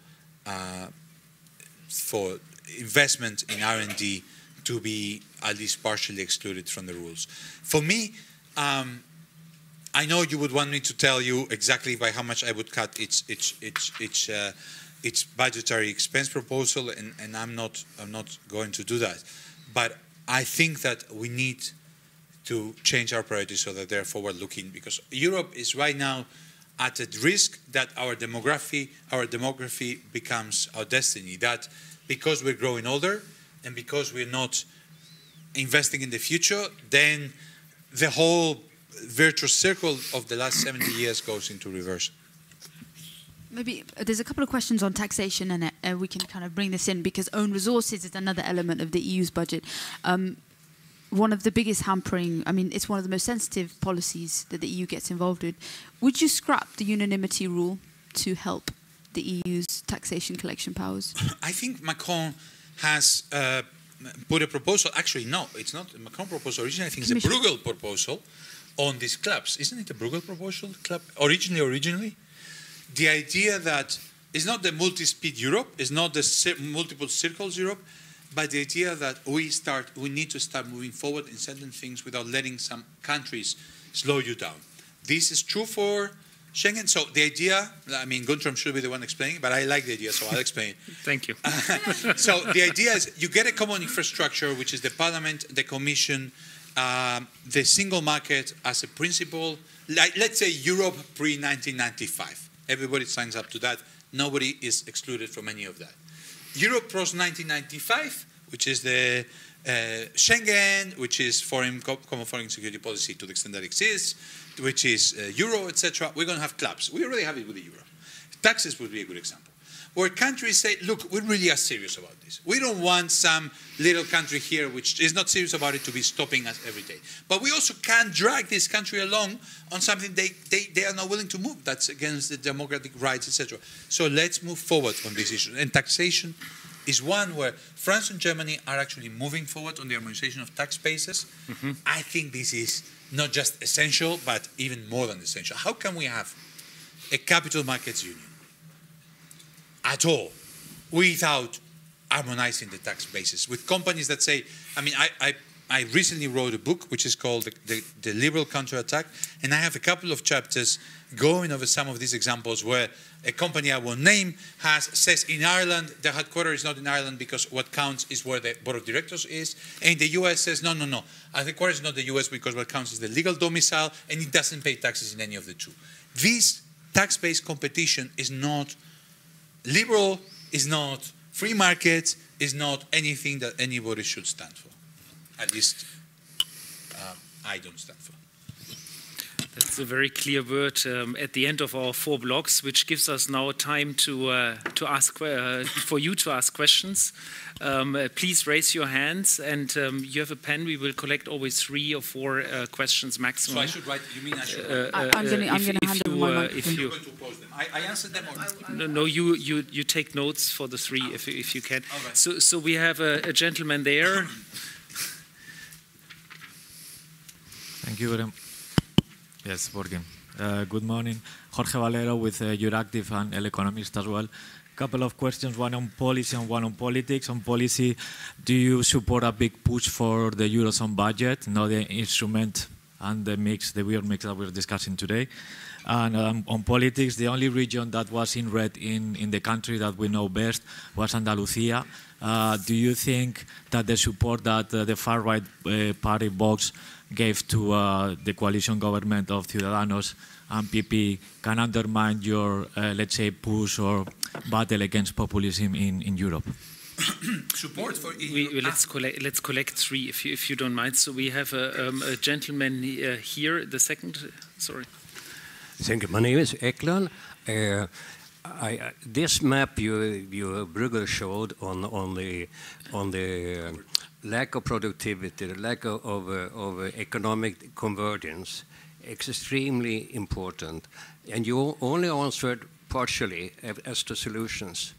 investment in R&D to be at least partially excluded from the rules. For me, I know you would want me to tell you exactly by how much I would cut its budgetary expense proposal, and I'm not going to do that. But I think that we need to change our priorities so that they're forward-looking, because Europe is right now at a risk that our demography becomes our destiny, that because we're growing older and because we're not investing in the future, then the whole virtuous circle of the last 70 years goes into reverse. Maybe there's a couple of questions on taxation, and we can kind of bring this in, because own resources is another element of the EU's budget. One of the biggest hampering, I mean, it's one of the most sensitive policies that the EU gets involved with. Would you scrap the unanimity rule to help the EU's taxation collection powers? I think Macron has put a proposal. Actually, no, it's not a Macron proposal. Originally, I think it's a Bruegel proposal on these clubs. Isn't it a Bruegel proposal? Club originally? The idea that it's not the multi-speed Europe, it's not the multiple circles Europe, but the idea that we need to start moving forward in certain things without letting some countries slow you down. This is true for Schengen. So the idea, I mean, Guntram should be the one explaining, but I like the idea, so I'll explain. Thank you. So the idea is you get a common infrastructure, which is the Parliament, the Commission, the single market as a principle. Like, let's say Europe pre-1995. Everybody signs up to that. Nobody is excluded from any of that. Europe post 1995, which is the Schengen, which is common foreign security policy to the extent that exists, which is euro, etc. We're going to have clubs. We already have it with the euro. Taxes would be a good example, where countries say, look, we really are serious about this. We don't want some little country here which is not serious about it to be stopping us every day. But we also can't drag this country along on something they are not willing to move. That's against the democratic rights, etc. So let's move forward on these issues. And taxation is one where France and Germany are actually moving forward on the harmonization of tax bases. Mm-hmm. I think this is not just essential, but even more than essential. How can we have a capital markets union at all without harmonizing the tax bases with companies that say, I mean, I recently wrote a book which is called The Liberal Counterattack, and I have a couple of chapters going over some of these examples where a company I won't name says in Ireland, the headquarters is not in Ireland because what counts is where the board of directors is, and the US says, no, no, no, our headquarters is not the US because what counts is the legal domicile, and it doesn't pay taxes in any of the two. This tax-based competition is not liberal, is not free market, is not anything that anybody should stand for. At least I don't stand for. That's a very clear word at the end of our four blocks, which gives us now time to ask for you to ask questions. Please raise your hands, and you have a pen. We will collect always 3 or 4 questions maximum. So I should write. You mean I should? If you pose them. I answer them. Or no, no. You take notes for the 3 if you can. Right. So we have a gentleman there. Thank you very much. Yes, Borgen. Good morning. Jorge Valero with Euractiv and El Economist as well. A couple of questions, one on policy and one on politics. On policy, do you support a big push for the Eurozone budget, not the instrument and the mix, the weird mix that we're discussing today? And on politics, the only region that was in red in the country that we know best was Andalusia. Do you think that the support that the far-right party box gave to the coalition government of Ciudadanos and PP can undermine your, let's say, push or battle against populism in Europe? Support for EU. Let's collect 3, if you don't mind. So we have a gentleman here, the second. Sorry. Thank you. My name is Eklan. This map you Bruegel showed on the lack of productivity, the lack of economic convergence, extremely important. And you only answered partially as to solutions.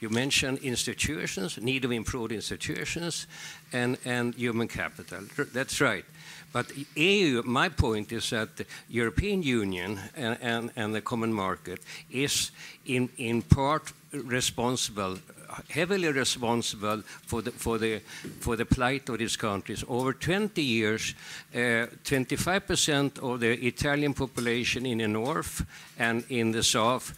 You mentioned institutions, need of improved institutions, and human capital. That's right. But EU, my point is that the European Union and the common market is in part responsible, heavily responsible for the plight of these countries. Over 20 years, 25% of the Italian population in the north and in the south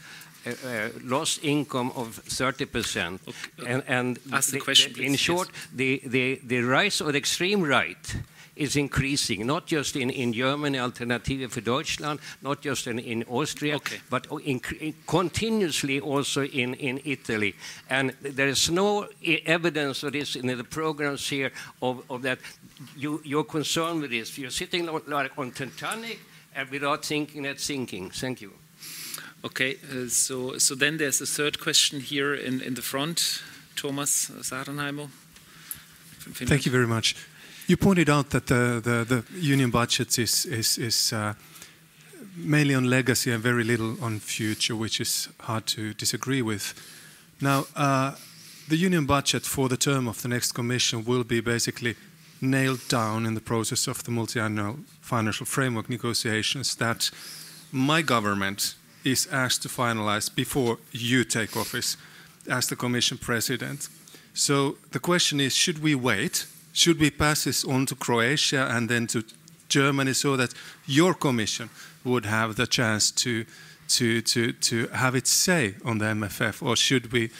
lost income of 30%. Okay. And ask the question, in short, yes. The rise of the extreme right is increasing, not just in Germany, Alternative für Deutschland, not just in Austria, but continuously also in Italy. And there is no evidence of this in the programs here of that. You're concerned with this. You're sitting like on Titanic and without thinking that's sinking. Thank you. Okay, so then there's a third question here in the front. Thomas Sarenheimo. Thank you very much. You pointed out that the union budget is mainly on legacy and very little on future, which is hard to disagree with. Now, the union budget for the term of the next commission will be basically nailed down in the process of the multi-annual financial framework negotiations that my government is asked to finalize before you take office as the Commission President. So the question is, should we wait? Should we pass this on to Croatia and then to Germany so that your Commission would have the chance to have its say on the MFF? Or should we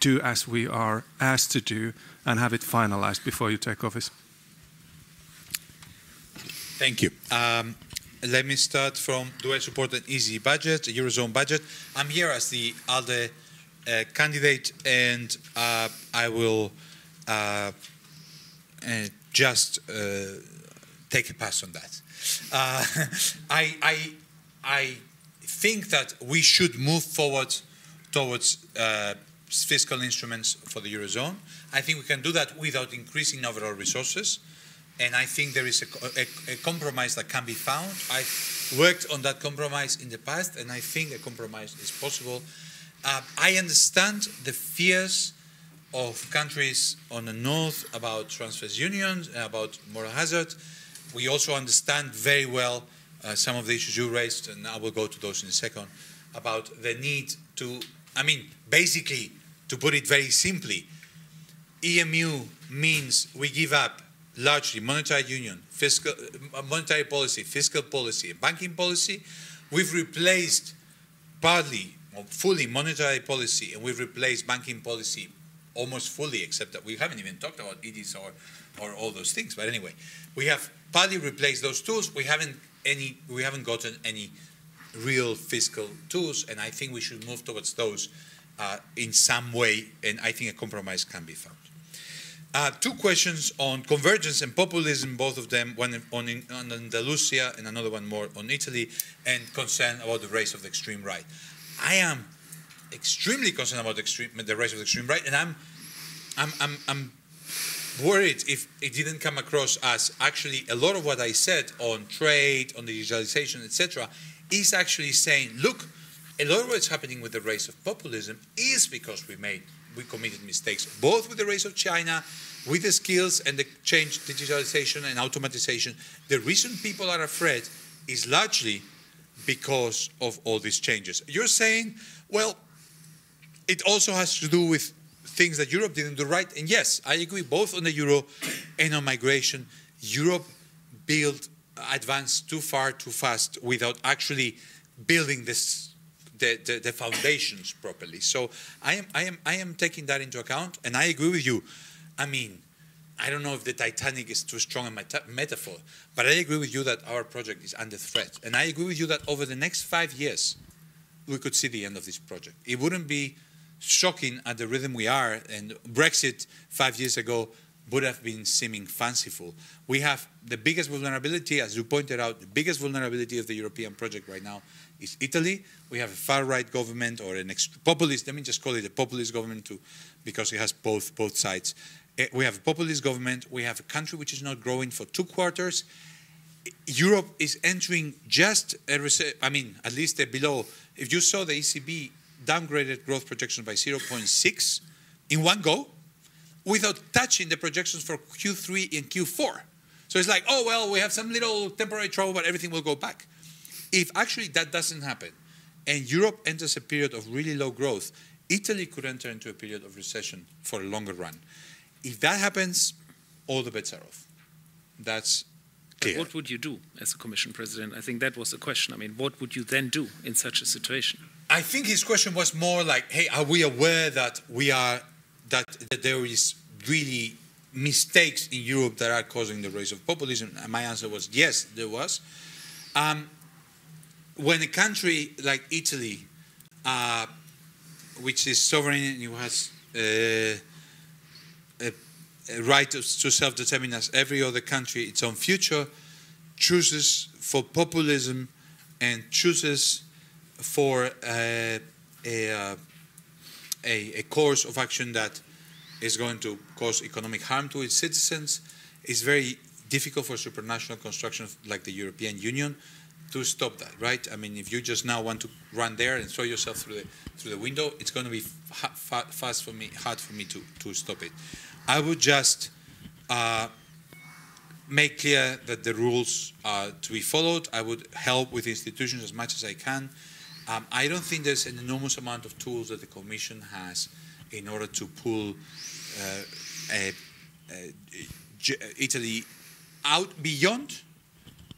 do as we are asked to do and have it finalized before you take office? Thank you. Let me start from, do I support an easy budget, a Eurozone budget? I'm here as the ALDE candidate, and I will just take a pass on that. I think that we should move forward towards fiscal instruments for the Eurozone. I think we can do that without increasing overall resources. And I think there is a compromise that can be found. I worked on that compromise in the past, and I think a compromise is possible. I understand the fears of countries on the north about transfers unions, about moral hazard. We also understand very well some of the issues you raised, and I will go to those in a second, about the need to, I mean, basically, to put it very simply, EMU means we give up largely monetary union, fiscal, monetary policy, fiscal policy, and banking policy. We've replaced partly or fully monetary policy, and we've replaced banking policy almost fully, except that we haven't even talked about EDs or all those things. But anyway, we have partly replaced those tools. We haven't gotten any real fiscal tools, and I think we should move towards those in some way. And I think a compromise can be found. Two questions on convergence and populism, both of them, one on Andalusia and another one more on Italy, and concern about the rise of the extreme right. I am extremely concerned about the rise of the extreme right, and I'm worried if it didn't come across as actually a lot of what I said on trade, on digitalization, etc., is actually saying, look, a lot of what's happening with the rise of populism is because we committed mistakes, both with the rise of China, with the skills and the change, digitalization and automatization. The reason people are afraid is largely because of all these changes. You're saying, well, it also has to do with things that Europe didn't do right. And yes, I agree both on the euro and on migration. Europe advanced too far, too fast, without actually building this the foundations properly. So I am taking that into account, and I agree with you. I mean, I don't know if the Titanic is too strong a metaphor, but I agree with you that our project is under threat. And I agree with you that over the next 5 years, we could see the end of this project. It wouldn't be shocking at the rhythm we are, and Brexit 5 years ago would have been seeming fanciful. We have the biggest vulnerability, as you pointed out, the biggest vulnerability of the European project right now is Italy. We have a far-right government or an populist, let me just call it a populist government too, because it has both sides. We have a populist government. We have a country which is not growing for 2 quarters. Europe is entering just at least a below. If you saw the ECB downgraded growth projection by 0.6 in one go, without touching the projections for Q3 and Q4. So it's like, oh, well, we have some little temporary trouble, but everything will go back. If actually that doesn't happen, and Europe enters a period of really low growth, Italy could enter into a period of recession for a longer run. If that happens, all the bets are off. That's clear. But what would you do as a Commission President? I think that was the question. I mean, what would you then do in such a situation? I think his question was more like, hey, are we aware that there is really mistakes in Europe that are causing the rise of populism? And my answer was yes, there was. When a country like Italy, which is sovereign and who has a right to self-determine as every other country its own future, chooses for populism and chooses for a course of action that is going to cause economic harm to its citizens, it's very difficult for supranational constructions like the European Union to stop that, right? I mean, if you just now want to run there and throw yourself through the window, it's going to be hard for me to stop it. I would just make clear that the rules are to be followed. I would help with institutions as much as I can. I don't think there's an enormous amount of tools that the Commission has in order to pull Italy out beyond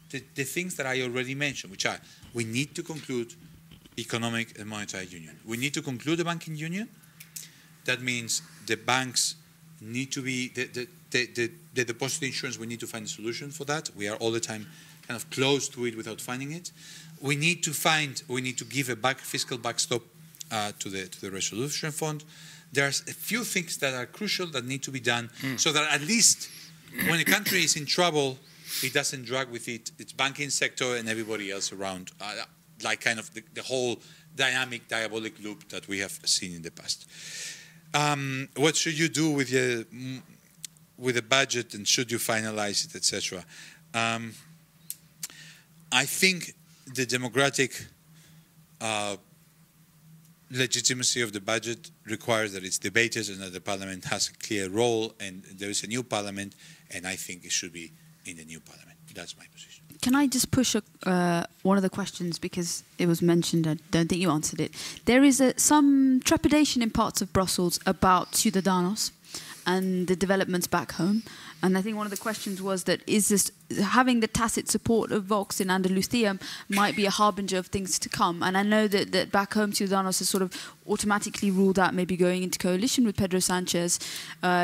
the things that I already mentioned, which are we need to conclude economic and monetary union. We need to conclude the banking union. That means the banks need to be, the deposit insurance, we need to find a solution for that. We are all the time kind of close to it without finding it. We need to find, we need to give a fiscal backstop to the resolution fund. There's a few things that are crucial that need to be done so that at least when a country is in trouble, it doesn't drag with it its banking sector and everybody else around, like kind of the whole dynamic, diabolic loop that we have seen in the past. What should you do with the budget, and should you finalize it, etc.? I think the democratic legitimacy of the budget requires that it's debated and that the parliament has a clear role, and there is a new parliament, and I think it should be in the new parliament. That's my position. Can I just push one of the questions, because it was mentioned, I don't think you answered it. There is some trepidation in parts of Brussels about Ciudadanos and the developments back home. And I think one of the questions was that is this, having the tacit support of Vox in Andalusia might be a harbinger of things to come. And I know that back home, Ciudadanos has sort of automatically ruled out maybe going into coalition with Pedro Sánchez.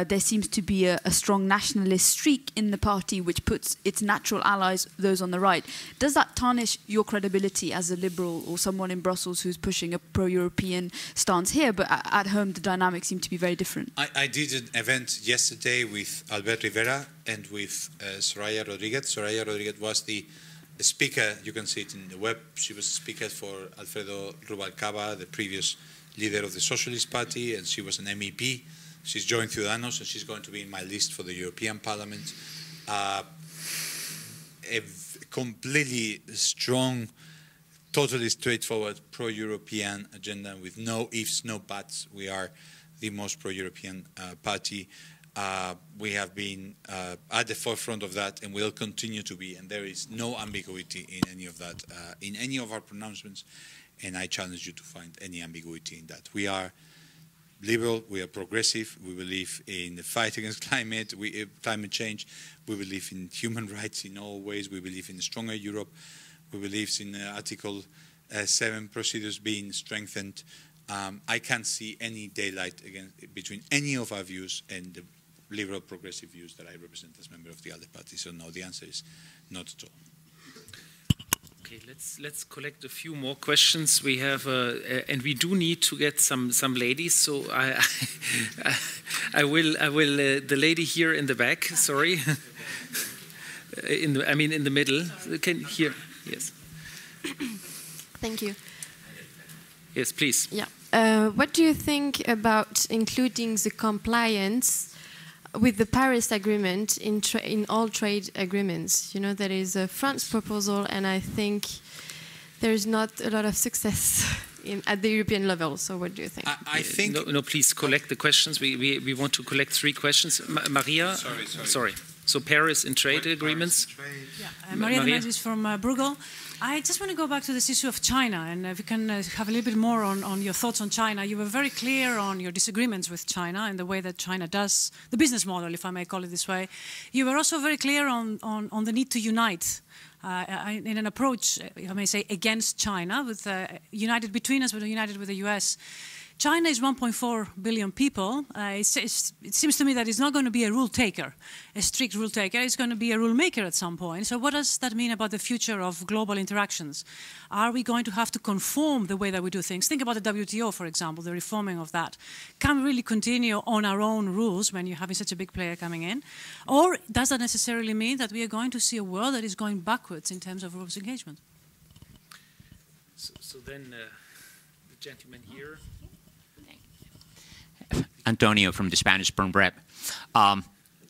There seems to be a strong nationalist streak in the party, which puts its natural allies, those on the right. Does that tarnish your credibility as a liberal or someone in Brussels who's pushing a pro-European stance here, but at home the dynamics seem to be very different? I did an event yesterday with Albert Rivera and with Soraya Rodriguez. Soraya Rodriguez was the speaker, you can see it in the web. She was speaker for Alfredo Rubalcaba, the previous leader of the Socialist Party, and she was an MEP. She's joined Ciudadanos, and she's going to be in my list for the European Parliament. A completely strong, totally straightforward pro-European agenda with no ifs, no buts. We are the most pro-European party. We have been at the forefront of that and will continue to be, and there is no ambiguity in any of that, in any of our pronouncements, and I challenge you to find any ambiguity in that. We are liberal, we are progressive, we believe in the fight against climate change, we believe in human rights in all ways, we believe in a stronger Europe, we believe in Article 7 procedures being strengthened. I can't see any daylight between any of our views and the liberal progressive views that I represent as member of the ALDE party. So no, the answer is not at all. Okay, let's collect a few more questions. We have, and we do need to get some ladies. So I will. The lady here in the back. Sorry, in the middle. Can here? Yes. Thank you. Yes, please. Yeah. What do you think about including the compliance with the Paris Agreement in all trade agreements? You know, there is a France proposal, and I think there is not a lot of success at the European level. So what do you think? I think... No, please collect the questions. We want to collect three questions. Maria? Sorry. So Paris and trade agreements? Yeah. Maria is from Bruegel. I just want to go back to this issue of China, and if you can have a little bit more on your thoughts on China. You were very clear on your disagreements with China and the way that China does the business model, if I may call it this way. You were also very clear on the need to unite in an approach, if I may say, against China, with united between us, but united with the US. China is 1.4 billion people. It seems to me that it's not going to be a rule taker, a strict rule taker. It's going to be a rule maker at some point. So what does that mean about the future of global interactions? Are we going to have to conform the way that we do things? Think about the WTO, for example, the reforming of that. Can we really continue on our own rules when you're having such a big player coming in? Or does that necessarily mean that we are going to see a world that is going backwards in terms of rules engagement? So then the gentleman here. Antonio from the Spanish Burn Rep.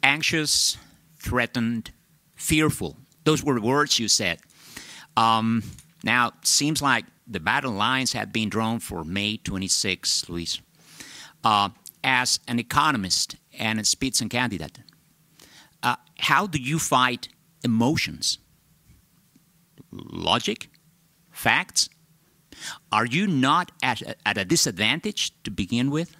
Anxious, threatened, fearful. Those were words you said. Now, it seems like the battle lines have been drawn for May 26, Luis. As an economist and a Spitzen candidate, how do you fight emotions? Logic? Facts? Are you not at a disadvantage to begin with?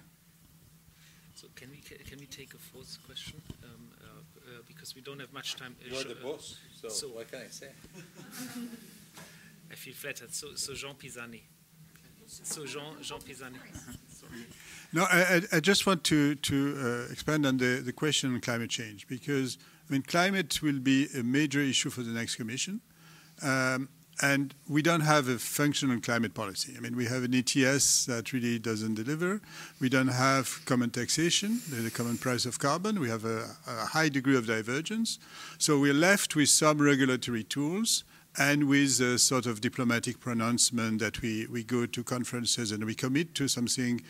We don't have much time. You're the boss, so what can I say? I feel flattered. So Jean Pisani. So Jean Pisani. No, I just want to expand on the question on climate change, because I mean climate will be a major issue for the next Commission, and we don't have a functional climate policy. I mean, we have an ETS that really doesn't deliver. We don't have common taxation, the common price of carbon. We have a high degree of divergence. So we're left with some regulatory tools and with a sort of diplomatic pronouncement that we go to conferences and we commit to something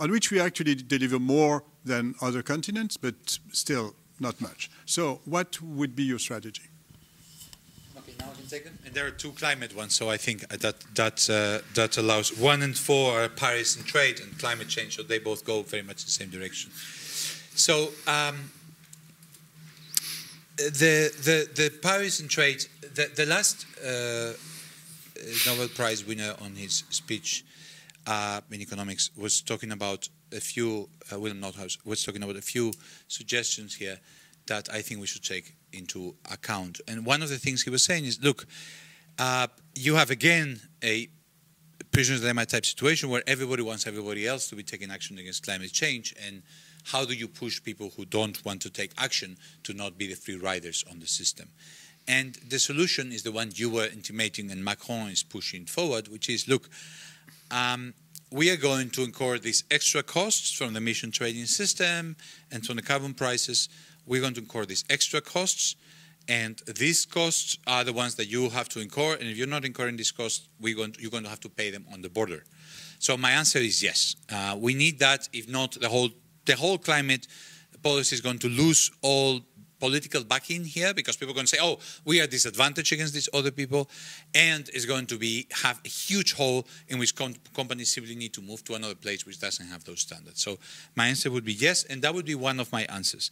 on which we actually deliver more than other continents, but still not much. So what would be your strategy? And there are two climate ones, so I think that allows. 1 and 4 are Paris and trade and climate change, so they both go very much in the same direction. So the Paris and trade, the last Nobel Prize winner on his speech in economics was talking about a few. William Nordhaus was talking about a few suggestions here that I think we should take into account. And one of the things he was saying is, look, you have again a prisoner's dilemma type situation where everybody wants everybody else to be taking action against climate change, and how do you push people who don't want to take action to not be the free riders on the system? And the solution is the one you were intimating and Macron is pushing forward, which is, look, we are going to incur these extra costs from the emission trading system and from the carbon prices. We're going to incur these extra costs, and these costs are the ones that you have to incur, and if you're not incurring these costs, you're going to have to pay them on the border. So my answer is yes. We need that. If not, the whole climate policy is going to lose all political backing here, because people are going to say, oh, we are disadvantaged against these other people, and it's going to have a huge hole in which companies simply need to move to another place which doesn't have those standards. So my answer would be yes, and that would be one of my answers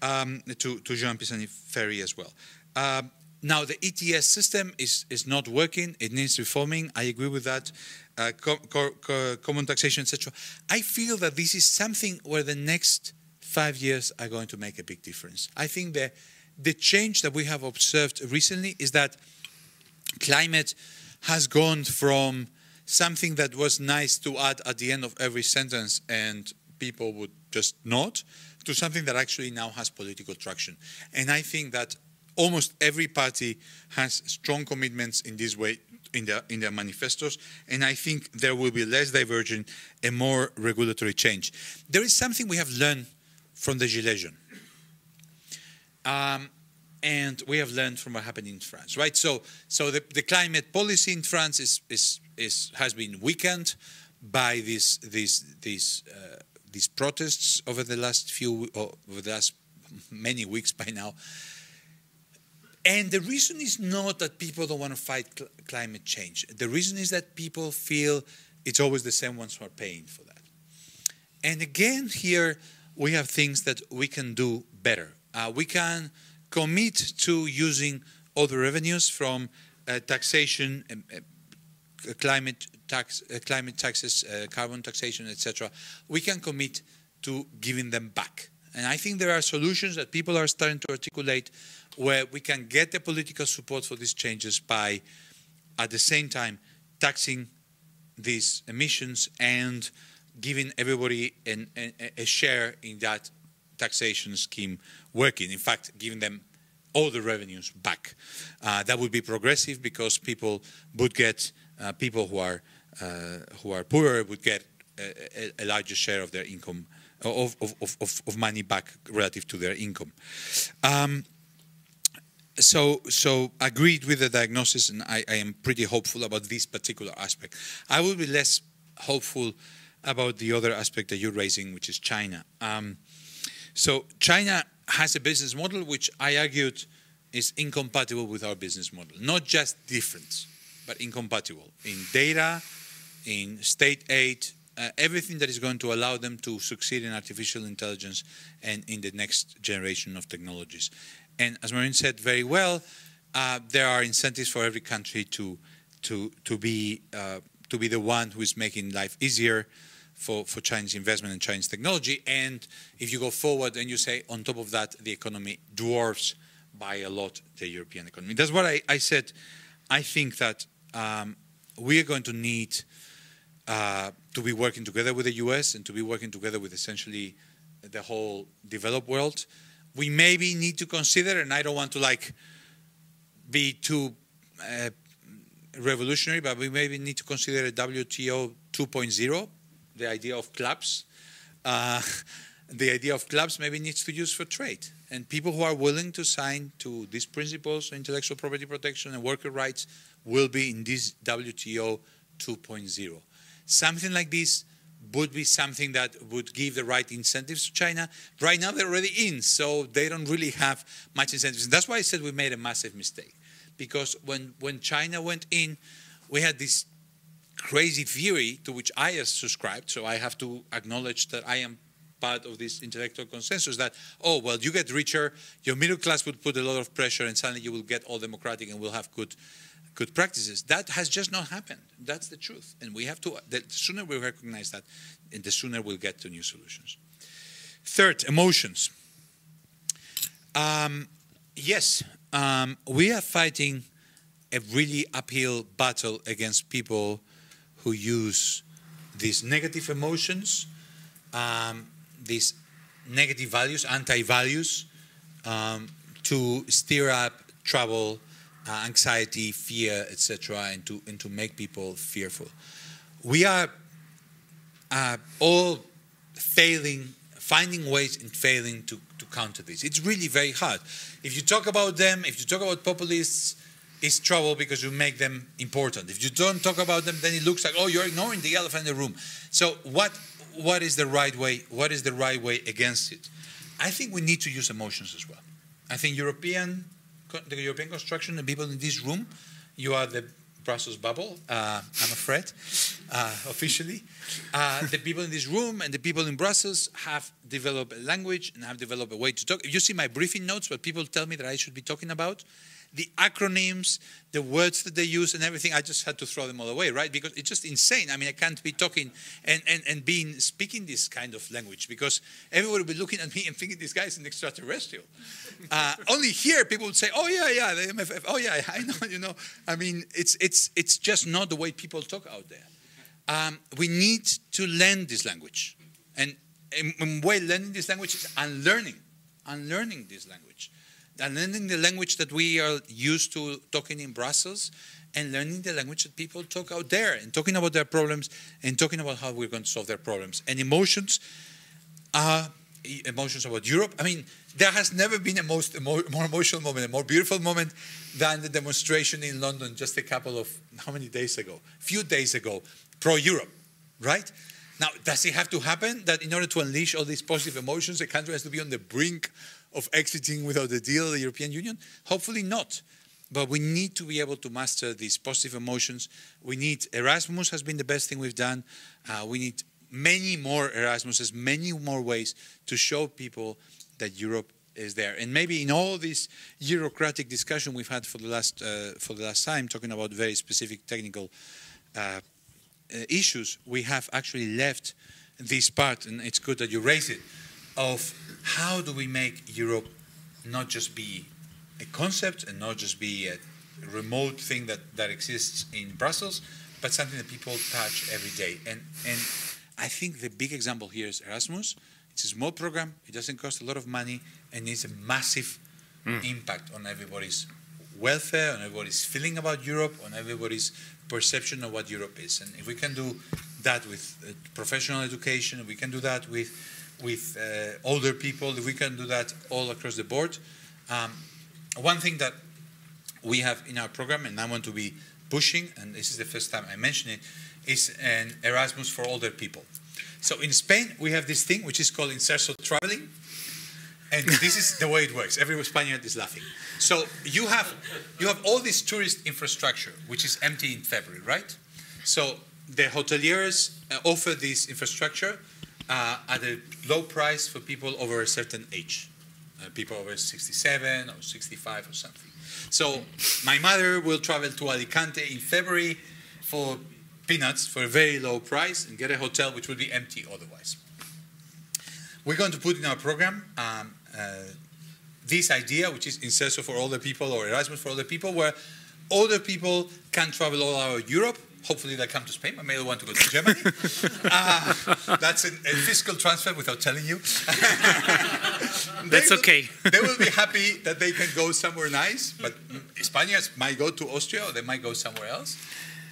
to Jean Pisani Ferry as well. Now, the ETS system is not working. It needs reforming. I agree with that. Common taxation, etc. I feel that this is something where the next 5 years are going to make a big difference. I think the change that we have observed recently is that climate has gone from something that was nice to add at the end of every sentence and people would just nod, to something that actually now has political traction. And I think that almost every party has strong commitments in this way in their manifestos, and I think there will be less divergence and more regulatory change. There is something we have learned from the Gilets jaunes. And we have learned from what happened in France, right? So the climate policy in France has been weakened by these protests over the last many weeks by now. And the reason is not that people don't want to fight climate change. The reason is that people feel it's always the same ones who are paying for that. And again here, we have things that we can do better. We can commit to using all the revenues from taxation, climate taxes, carbon taxation, etc. We can commit to giving them back. And I think there are solutions that people are starting to articulate where we can get the political support for these changes by, at the same time, taxing these emissions and giving everybody a share in that taxation scheme working. In fact, giving them all the revenues back. That would be progressive because people would get, people who are poorer would get a larger share of their income, of money back relative to their income. So agreed with the diagnosis, and I am pretty hopeful about this particular aspect. I would be less hopeful about the other aspect that you're raising, which is China. So China has a business model which I argued is incompatible with our business model. Not just different, but incompatible in data, in state aid, everything that is going to allow them to succeed in artificial intelligence and in the next generation of technologies. And as Mehreen said very well, there are incentives for every country to be the one who is making life easier for Chinese investment and Chinese technology. And if you go forward and you say, on top of that, the economy dwarfs by a lot the European economy. That's what I said. I think that we are going to need to be working together with the US and to be working together with essentially the whole developed world. We maybe need to consider, and I don't want to like be too revolutionary, but we maybe need to consider a WTO 2.0, the idea of clubs. The idea of clubs maybe needs to use for trade. And people who are willing to sign to these principles, intellectual property protection and worker rights, will be in this WTO 2.0. Something like this would be something that would give the right incentives to China. Right now they're already in, so they don't really have much incentives. And that's why I said we made a massive mistake. Because when China went in, we had this crazy theory to which I subscribed, so I have to acknowledge that I am part of this intellectual consensus that, oh, well, you get richer, your middle class would put a lot of pressure, and suddenly you will get all democratic and we'll have good practices. That has just not happened. That's the truth. And we have to, the sooner we recognize that, and the sooner we'll get to new solutions. Third, emotions. We are fighting a really uphill battle against people who use these negative emotions, these negative values, anti-values, to stir up trouble, anxiety, fear, etc., and to make people fearful. We are all failing, finding ways and failing to counter this. It's really very hard. If you talk about them, if you talk about populists, it's trouble because you make them important. If you don't talk about them, then it looks like, oh, you're ignoring the elephant in the room. So what is the right way? What is the right way against it? I think we need to use emotions as well. I think the European construction, the people in this room, you are the Brussels bubble, I'm afraid, officially. The people in this room and the people in Brussels have developed a language and have developed a way to talk. If you see my briefing notes, what people tell me that I should be talking about, the acronyms, the words that they use and everything, I just had to throw them all away, right? Because it's just insane. I mean, I can't be talking and being speaking this kind of language because everyone will be looking at me and thinking this guy is an extraterrestrial. Only here people would say, oh yeah, the MFF, oh yeah, I know, you know. I mean, it's just not the way people talk out there. We need to learn this language. And in way learning this language is unlearning this language. And learning the language that we are used to talking in Brussels and learning the language that people talk out there and talking about their problems and talking about how we're going to solve their problems. And emotions are emotions about Europe. I mean, there has never been a more emotional moment, a more beautiful moment than the demonstration in London just a few days ago, pro-Europe, right? Now, does it have to happen that in order to unleash all these positive emotions, a country has to be on the brink of exiting without a deal, the European Union? Hopefully not. But we need to be able to master these positive emotions. We need Erasmus has been the best thing we've done. We need many more Erasmuses, many more ways to show people that Europe is there. And maybe in all this bureaucratic discussion we've had for the last time, talking about very specific technical issues, we have actually left this part, and it's good that you raise it, of how do we make Europe not just be a concept and not just be a remote thing that exists in Brussels, but something that people touch every day. And I think the big example here is Erasmus. It's a small program, it doesn't cost a lot of money, and it's a massive impact on everybody's welfare, on everybody's feeling about Europe, on everybody's perception of what Europe is. And if we can do that with professional education, we can do that with older people, we can do that all across the board. One thing that we have in our program, and I want to be pushing, and this is the first time I mention it, is an Erasmus for older people. So in Spain, we have this thing which is called inserso traveling, and this is the way it works. Every Spaniard is laughing. So you have all this tourist infrastructure, which is empty in February, right? So the hoteliers offer this infrastructure at a low price for people over a certain age, people over 67 or 65 or something. So my mother will travel to Alicante in February for peanuts for a very low price and get a hotel which would be empty otherwise. We're going to put in our program this idea, which is Inserso for older people or Erasmus for older people, where older people can travel all over Europe. Hopefully they'll come to Spain. I may want to go to Germany. That's a fiscal transfer without telling you. Okay. They will be happy that they can go somewhere nice, but Spaniards might go to Austria or they might go somewhere else.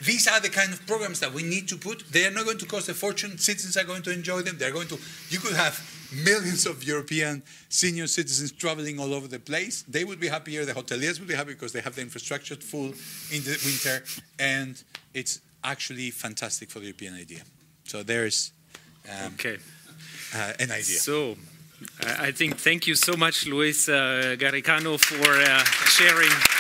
These are the kind of programs that we need to put. They are not going to cost a fortune. Citizens are going to enjoy them. They're going to, you could have millions of European senior citizens traveling all over the place. They would be happier. The hoteliers would be happy because they have the infrastructure full in the winter. And it's actually fantastic for the European idea. So there's an idea. So I think thank you so much, Luis Garicano, for sharing.